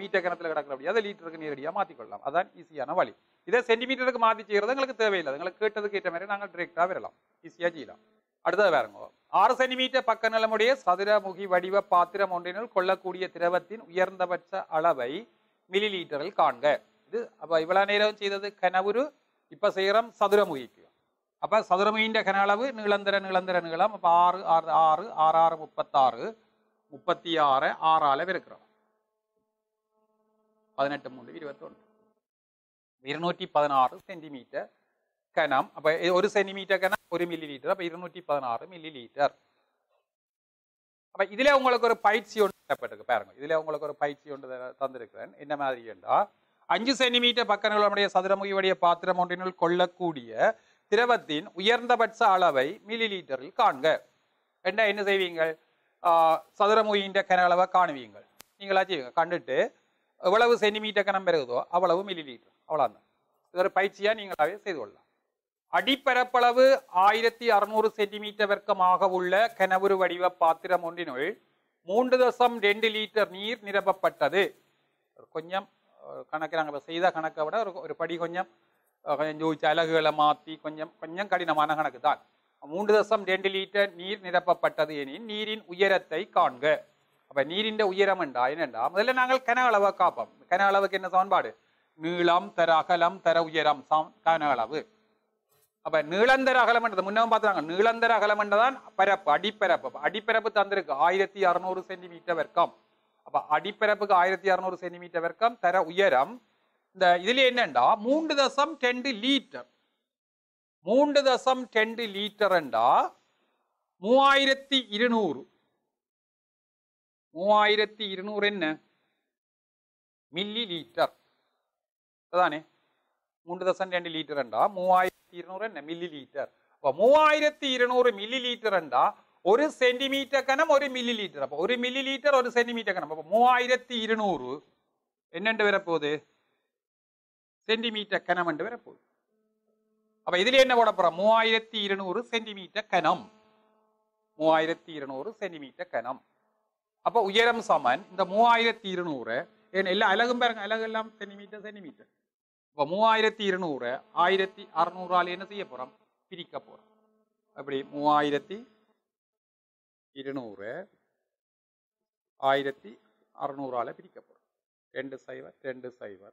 மீட்டர் கணத்தில் கிடக்கிறபடியா அதை லீட்டருக்கு நேரடியாக மாற்றிக்கொள்ளலாம். அதான் ஈஸியான வழி. இதை சென்டிமீட்டருக்கு மாற்றி செய்கிறது எங்களுக்கு தேவையில்லை. எங்களுக்கு கேட்டதுக்கு ஏற்ற மாதிரி நாங்கள் டிரெக்டாக வரலாம், ஈஸியாக செய்யலாம். அடுத்தது வேறங்க, 6 சென்டிமீட்டர் பக்க நிலமுடைய சதுரமுகி வடிவ பாத்திரம் ஒன்றினுள் கொள்ளக்கூடிய திரவத்தின் உயர்ந்தபட்ச அளவை மில்லி லீட்டரில் காண்க. இது அப்போ இவ்வளோ நேரம் செய்தது கனவுரு, இப்போ செய்கிறோம் சதுரமுகிக்கு. அப்போ சதுரமுகின்ற கன அளவு நீளந்திர நீளம் இப்போ 6 6 6 6 36 36 6ஆல் இருக்கிறோம் 18 3 21 216 சென்டிமீட்டர் கனம். அப்போ 1 சென்டிமீட்டர் கனம் 1 மில்லி லீட்டர். அப்போ 216 மில்லி லீட்டர். அப்போ இதில் உங்களுக்கு ஒரு பயிற்சி ஒன்று தரப்பட்டிருக்கு பாருங்க. இதில் உங்களுக்கு ஒரு பயிற்சி ஒன்று தந்திருக்கிறேன். என்ன மாதிரி என்றால் 5 சென்டிமீட்டர் பக்கங்களுடைய சதுரமுகியுடைய பாத்திரம் ஒன்றினுள் கொள்ளக்கூடிய திரவத்தின் உயர்ந்தபட்ச அளவை மில்லி லீட்டரில் காண்க. என்ன செய்வீங்கள்? சதுரமுகின்ற கன அளவை காணுவீங்கள். நீங்களா செய்வீங்க. கண்டுட்டு எவ்வளவு சென்டிமீட்டர் கனம் பெறுகுதோ அவ்வளவு மில்லி லீட்டர். அவ்வளோதான். இது ஒரு பயிற்சியாக நீங்களாவே செய்து கொள்ளலாம். அடிப்பரப்பளவு 1600 சென்டிமீட்டர் வர்க்கமாக உள்ள கனவுரு வடிவ பாத்திரம் ஒன்றினுள் 3.2 லீட்டர் நீர் நிரப்பப்பட்டது. கொஞ்சம் கணக்கு நாங்கள் செய்த கணக்கை விட ஒரு படி கொஞ்சம் ஜோதிச்சு அலகுகளை மாற்றி கொஞ்சம் கடினமான கணக்கு தான். 3.2 லீட்டர் நீர் நிரப்பப்பட்டது எனில் நீரின் உயரத்தை காண்க. அப்போ நீரின் உயரம் என்றா என்னென்றா முதல்ல நாங்கள் கன அளவை காப்போம். கன அளவுக்கு என்ன சமன்பாடு? நீளம் தர அகலம் தர உயரம் சம் கன அளவு. அப்போ நீளந்தர அகலம் என்றது முன்னவும் பார்த்துறாங்க. நீளந்தர அகலம் என்றதான் பரப்பு அடிப்பரப்பு. அடிப்பரப்பு தந்திருக்கு 1600 சென்டிமீட்டர் வர்க்கம். அப்போ அடிப்பரப்புக்கு 1600 சென்டிமீட்டர் வர்க்கம் தர உயரம். இந்த இதுல என்னண்டா 3.2 லீட்டர். 3.2 லீட்டர் என்றா 3200. 3200 என்ன மில்லி லீட்டர் அதானே. 3.2 லீட்டர் என்றா 3200 என்ன மில்லி லீட்டர். அப்போ 3200 மில்லி லீட்டர் என்றா 1 சென்டிமீட்டர் கனம் 1 மில்லி லீட்டர். அப்போ 1 மில்லி லீட்டர் 1 சென்டிமீட்டர் கனம். அப்போ 3200 என்னென்று வரப்போகுது? சென்டிமீட்டர் கனம் என்று வரப்போகுது. அப்போ இதில் என்ன போட போகிறோம்? 3200 சென்டிமீட்டர் கனம். 3200 சென்டிமீட்டர் கனம். அப்போ உயரம் சமன் இந்த 3200 எல்லாம் அழகும் பாருங்க. அழகு எல்லாம் சென்டிமீட்டர். இப்போ 3200 1600 என்ன செய்ய போகிறோம்? பிரிக்க போகிறோம். அப்படி 3200 1600 பிரிக்க போகிறோம். 2 0 2 0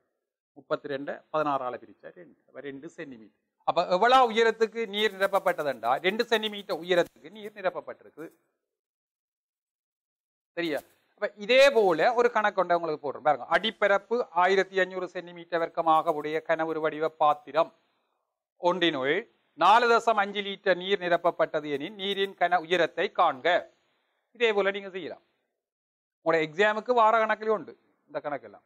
32 16 பிரித்தா 2 சென்டிமீட்டர். அப்போ எவ்வளோ உயரத்துக்கு நீர் நிரப்பப்பட்டதுண்டா 2 சென்டிமீட்டர் உயரத்துக்கு நீர் நிரப்பப்பட்டிருக்கு. சரியா? அப்போ இதே போல ஒரு கணக்கு கொண்ட உங்களுக்கு போடுறோம் பாருங்க. அடிப்பரப்பு 1500 சென்டிமீட்டர் வர்க்கமாக உடைய கனவுரு வடிவ பாத்திரம் ஒன்றினுள் 4.5 லீட்டர் நீர் நிரப்பப்பட்டது எனில் நீரின் கன உயரத்தை காண்க. இதே போல நீங்க செய்யலாம். உங்களோட எக்ஸாமுக்கு வார கணக்கிலே உண்டு இந்த கணக்கெல்லாம்.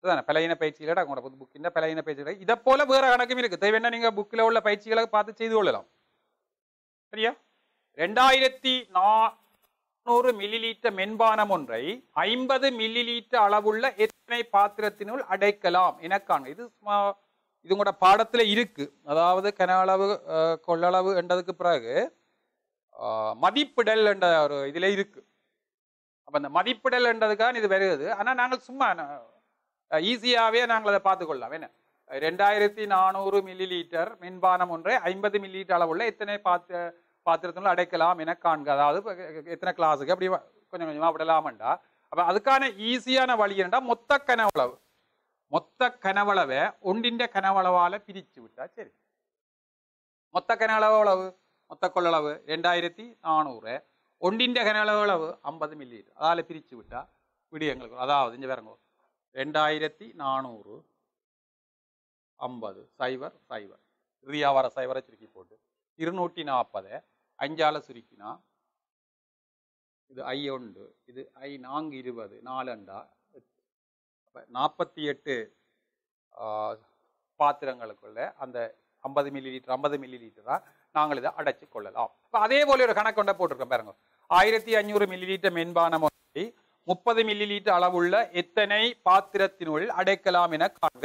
இதுதானே பழையன பயிற்சிகளோட உங்களோட புது புக்கின் பழையன பயிற்சிகளை இதை போல வேற கணக்கும் இருக்கு. தேவைன்னா நீங்க புக்கில் உள்ள பயிற்சிகளை பார்த்து செய்து கொள்ளலாம். சரியா? 2400 மில்லி லீட்டர் மென்பானம் ஒன்றை 50 மில்லி லீட்டர் அளவுள்ள எத்தனை பாத்திரத்தினுள் அடைக்கலாம் என காண்க. இது உங்களோட பாடத்தில் இருக்கு. அதாவது கன அளவு கொள்ளளவு என்றதுக்கு பிறகு மதிப்பிடல் என்ற ஒரு இதில் இருக்கு. அப்போ அந்த மதிப்பிடல் என்றதுக்காக இது வருது. ஆனால் நாங்கள் சும்மா ஈஸியாகவே நாங்கள் அதை பார்த்துக்கொள்ளலாம். என்ன 2400 மில்லி லீட்டர் மென்பானம் ஒன்றை 50 மில்லி லீட்டர் அளவுள்ள எத்தனை பாத்திரத்தினுள் அடைக்கலாம் என காண்க. அதாவது எத்தனை கிளாஸுக்கு அப்படி கொஞ்சம் கொஞ்சமாக விடலாமண்டா. அப்போ அதுக்கான ஈஸியான வழி என்னடா மொத்த கனவளவை ஒன்றின் கனவளவால் பிரித்து விட்டா சரி. மொத்த கனவளவு அளவு மொத்த கொள்ளளவு 2400 ஒன்றின் கனவளவு அளவு 50 மில்லி லீட்டர் அதால் பிரித்து விட்டா விடிய எங்களுக்கு. அதாவது இங்கே வேறங்க 2400 50 0 0 இறுதியாவார சைவரை சுருக்கி போட்டு 240 5ஆல் சுருக்கினா இது 1 இது 4 20 4 அப்போ 48 பாத்திரங்களுக்குள்ள அந்த 50 மில்லி லீட்டர் 50 மில்லி லீட்டராக நாங்கள் இதை அடைச்சி கொள்ளலாம். இப்போ அதே போல ஒரு கணக்கு கொண்ட போட்டிருக்கோம் பாருங்க. 1500 மில்லி லீட்டர் மென்பானம் 30 மில்லி லீட்டர் அளவுள்ள எத்தனை பாத்திரத்தினுள் அடைக்கலாம் என காண்க.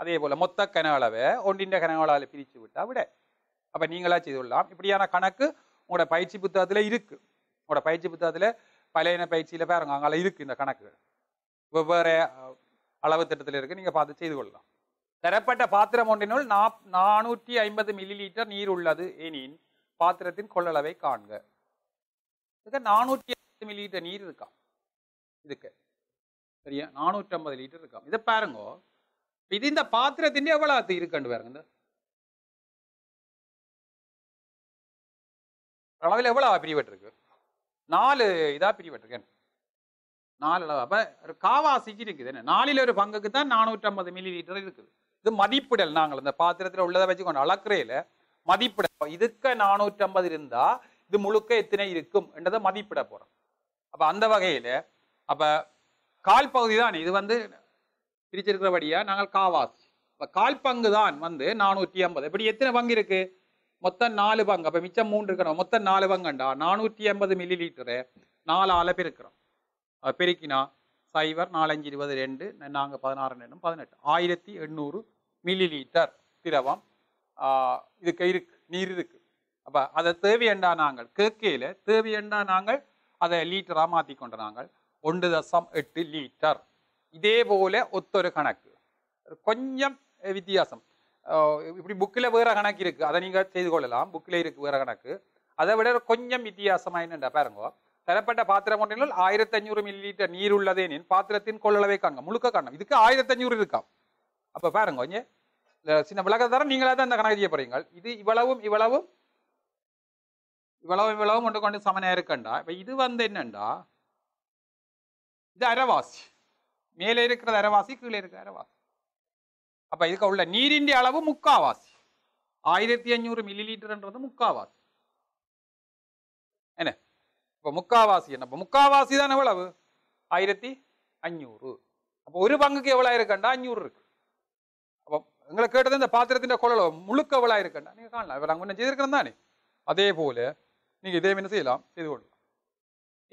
அதே போல் மொத்த கன அளவை ஒன்றின் கன அளவில் பிரித்து விட்டா விட. அப்போ நீங்களா செய்து கொள்ளலாம். இப்படியான கணக்கு உங்களோட பயிற்சி புத்தகத்தில் இருக்குது. உங்களோட பயிற்சி புத்தகத்தில் Palena Pachila Paranga, Iluk in the Kanaka. We were Alavatil, a path Chidula. Terapata Patra Montinol, Nanuti, I'm by the milliliter, Nirula, the Enin, Pathratin, Kolalaway Kanga. The Nanuti milliliter needed the cup. Nanutum the liter come. The Parango within the Pathratin Yavala the Irkand. அளவுல எவ்வளவு பிரிவட்டிருக்கு 4 இதா பிரிவட்டிருக்கேன் 4 அளவு அப்ப காவா சிக்கிருக்கு என்ன 4 ல ஒரு பங்குக்கு தான் 450 மில்லி இருக்குது இது மதிப்புடல் நாங்கள் அந்த பாத்திரத்துல உள்ளதை வச்சு கொண்டு அளக்குறேல மதிப்புட இதுக்கு 450 இருந்தா இது முழுக்க எத்தனை இருக்கும் என்றதை மதிப்புட போறோம் அப்ப அந்த வகையில அப்ப கால் பகுதி தான் இது வந்து பிரிச்சிருக்கிறபடியா நாங்கள் காவாஸ் அப்ப கால் பங்கு தான் வந்து 450 இப்படி எத்தனை பங்கு இருக்கு மொத்தம் 4 பங்கு அப்ப மிச்சம் 3 இருக்கணும் மொத்தம் 4 பங்குண்டா 450 ml 4 ஆல பெருக்குறோம் அப்ப பெருக்கினா 0 45 22 நாங்க 16 என்னும் 18 1800 ml திரவம் இதுக்கு இருக்கு நீர் இருக்கு அப்ப அதை தேவையண்டா நாங்கள் கேக்கையில தேவையண்டா நாங்கள் அதை லிட்டரா மாத்தி கொண்டாங்க 1.8 லிட்டர் இதே போல ஒத்தொரு கணக்கு கொஞ்சம் வித்தியாசம் இப்படி புக்ல வேற கணக்கு இருக்கு அத நீங்க செய்து கொள்ளலாம் புக்ல இருக்கு வேற கணக்கு அதை விட கொஞ்சம் வித்தியாசமா என்னடா பாருங்க தரப்பட்ட பாத்திரம் ஒன்றில் 1500 ml நீர் உள்ளதே எனின் பாத்திரத்தின் கொள்ளளவை காண்க முழுக்க காண்க இதுக்கு 1500 இருக்கா அப்ப பாருங்க சின்ன விளக்கதார நீங்களே தான் அந்த கணக்கு செய்ய போறீங்க இது இவ்வளவும் இவ்வளவும் இவ்வளவும் இவ்வளவும் கொண்டு கொண்டு சமனா இருக்கண்டா இப்ப இது வந்து என்னண்டா இது அரைவாசி மேலே இருக்கிறது அரைவாசி கீழே இருக்கிறது அரைவாசி அப்ப இதுக்கு உள்ள நீரின் அளவு முக்காவாசி 1500 mlன்றது முக்காவாசி என்ன அப்ப முக்காவாசி என்ன அப்ப முக்காவாசி தான் எவ்வளவு 1500 அப்ப ஒரு பங்குக்கு எவ்வளவு இருக்கண்டா 500 இருக்கு அப்ப எங்களை கேட்டது இந்த பாத்திரத்தின் கொள்ளளவு முழுக்க எவ்வளவு இருக்கண்டா நீங்க காணலாம் இவங்க என்ன செய்திருக்கிறோம் தானே அதே போல நீங்க இதே என்ன செய்யலாம் செய்து கொள்ளலாம்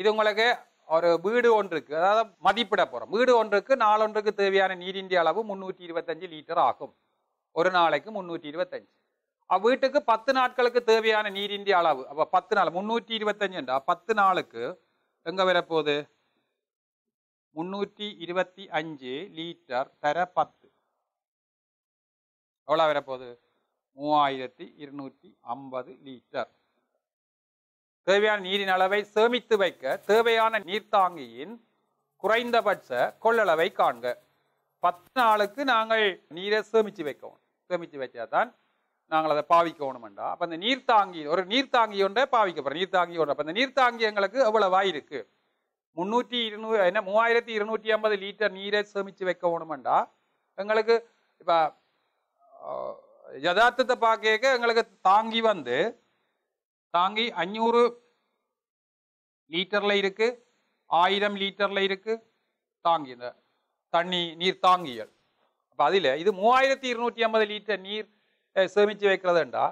இது உங்களுக்கு ஒரு வீடு ஒன்றுக்கு அதாவது மதிப்பிட போறோம் வீடு ஒன்றுக்கு நாள் ஒன்றுக்கு தேவையான நீரின் அளவு 325 லிட்டர் ஆகும் ஒரு நாளைக்கு 325 வீட்டுக்கு 10 நாட்களுக்கு தேவையான நீரின் அளவு அப்ப 10 நாள் 325 என்றா 10 நாளுக்கு எங்க வரப்போகுது 325 லிட்டர் தர 10 எவ்வளவு வரப்போகுது 3250 லிட்டர் தேவையான நீரின் அளவை சேமித்து வைக்க தேவையான நீர்த்தாங்கியின் குறைந்தபட்ச கொள்ளளவை காண்க 10 நாளுக்கு நாங்கள் நீரை சேமித்து வைச்சாதான் நாங்கள் அதை பாவிக்கணும்ண்டா அப்ப அந்த நீர்த்தாங்கி ஒரு நீர்த்தாங்கி ஒன்றை பாவிக்க போறோம் நீர்த்தாங்கி ஒன்றை அப்ப அந்த நீர்த்தாங்கி எங்களுக்கு எவ்வளவாய் இருக்கு 3250 லிட்டர் நீரை சேமித்து வைக்கணும்ண்டா எங்களுக்கு இப்ப யதார்த்தத்தை பார்க்க எங்களுக்கு தாங்கி வந்து தாங்கி 500 லிட்டர்ல இருக்கு 1000 லிட்டர்ல இருக்கு தாங்கி தண்ணி நீர் தாங்கியல் அப்ப அதிலே இது 3250 லிட்டர் நீர் சேமிச்சு வைக்கிறதுண்டா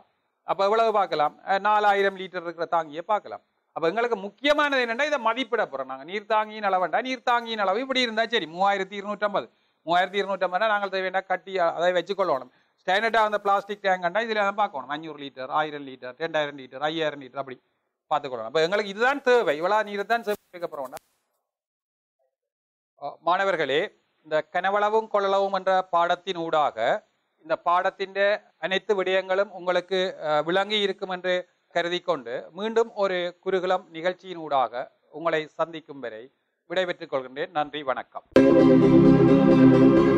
அப்ப எவ்வளவு பார்க்கலாம் 4000 லிட்டர் இருக்கிற தாங்கியை பார்க்கலாம் அப்ப உங்களுக்கு முக்கியமானது என்னன்னா இத மதிப்பிட போறோம் நாங்க நீர் தாங்கியின் அளவுண்டா நீர் தாங்கியின் அளவு இப்படி இருந்தா சரி 3250 நாங்கள் தேவையான கட்டி அதை வச்சுக்கொள்ளணும் ஸ்டாண்டர்டா அந்த பிளாஸ்டிக் டேங்கண்டா இதுல தான் பார்க்கணும் 500 லிட்டர் 1000 லிட்டர் 2000 லிட்டர் 5000 லிட்டர் அப்படி பார்த்துக்கணும் அப்ப எங்களுக்கு இதுதான் தேவை இவ்வளவு நீரை தான் சேமிக்க போறோம்னா மாணவர்களே இந்த கனவளவும் கொள்ளளவும் என்ற பாடத்தின் ஊடாக இந்த பாடத்தின் அனைத்து விடயங்களும் உங்களுக்கு விளங்கி இருக்கும் என்று கருதி கொண்டு மீண்டும் ஒரு குருகுலம் நிகழ்ச்சியின் ஊடாக உங்களை சந்திக்கும் வரை விடைபெற்றுக் கொள்கின்றேன் நன்றி வணக்கம்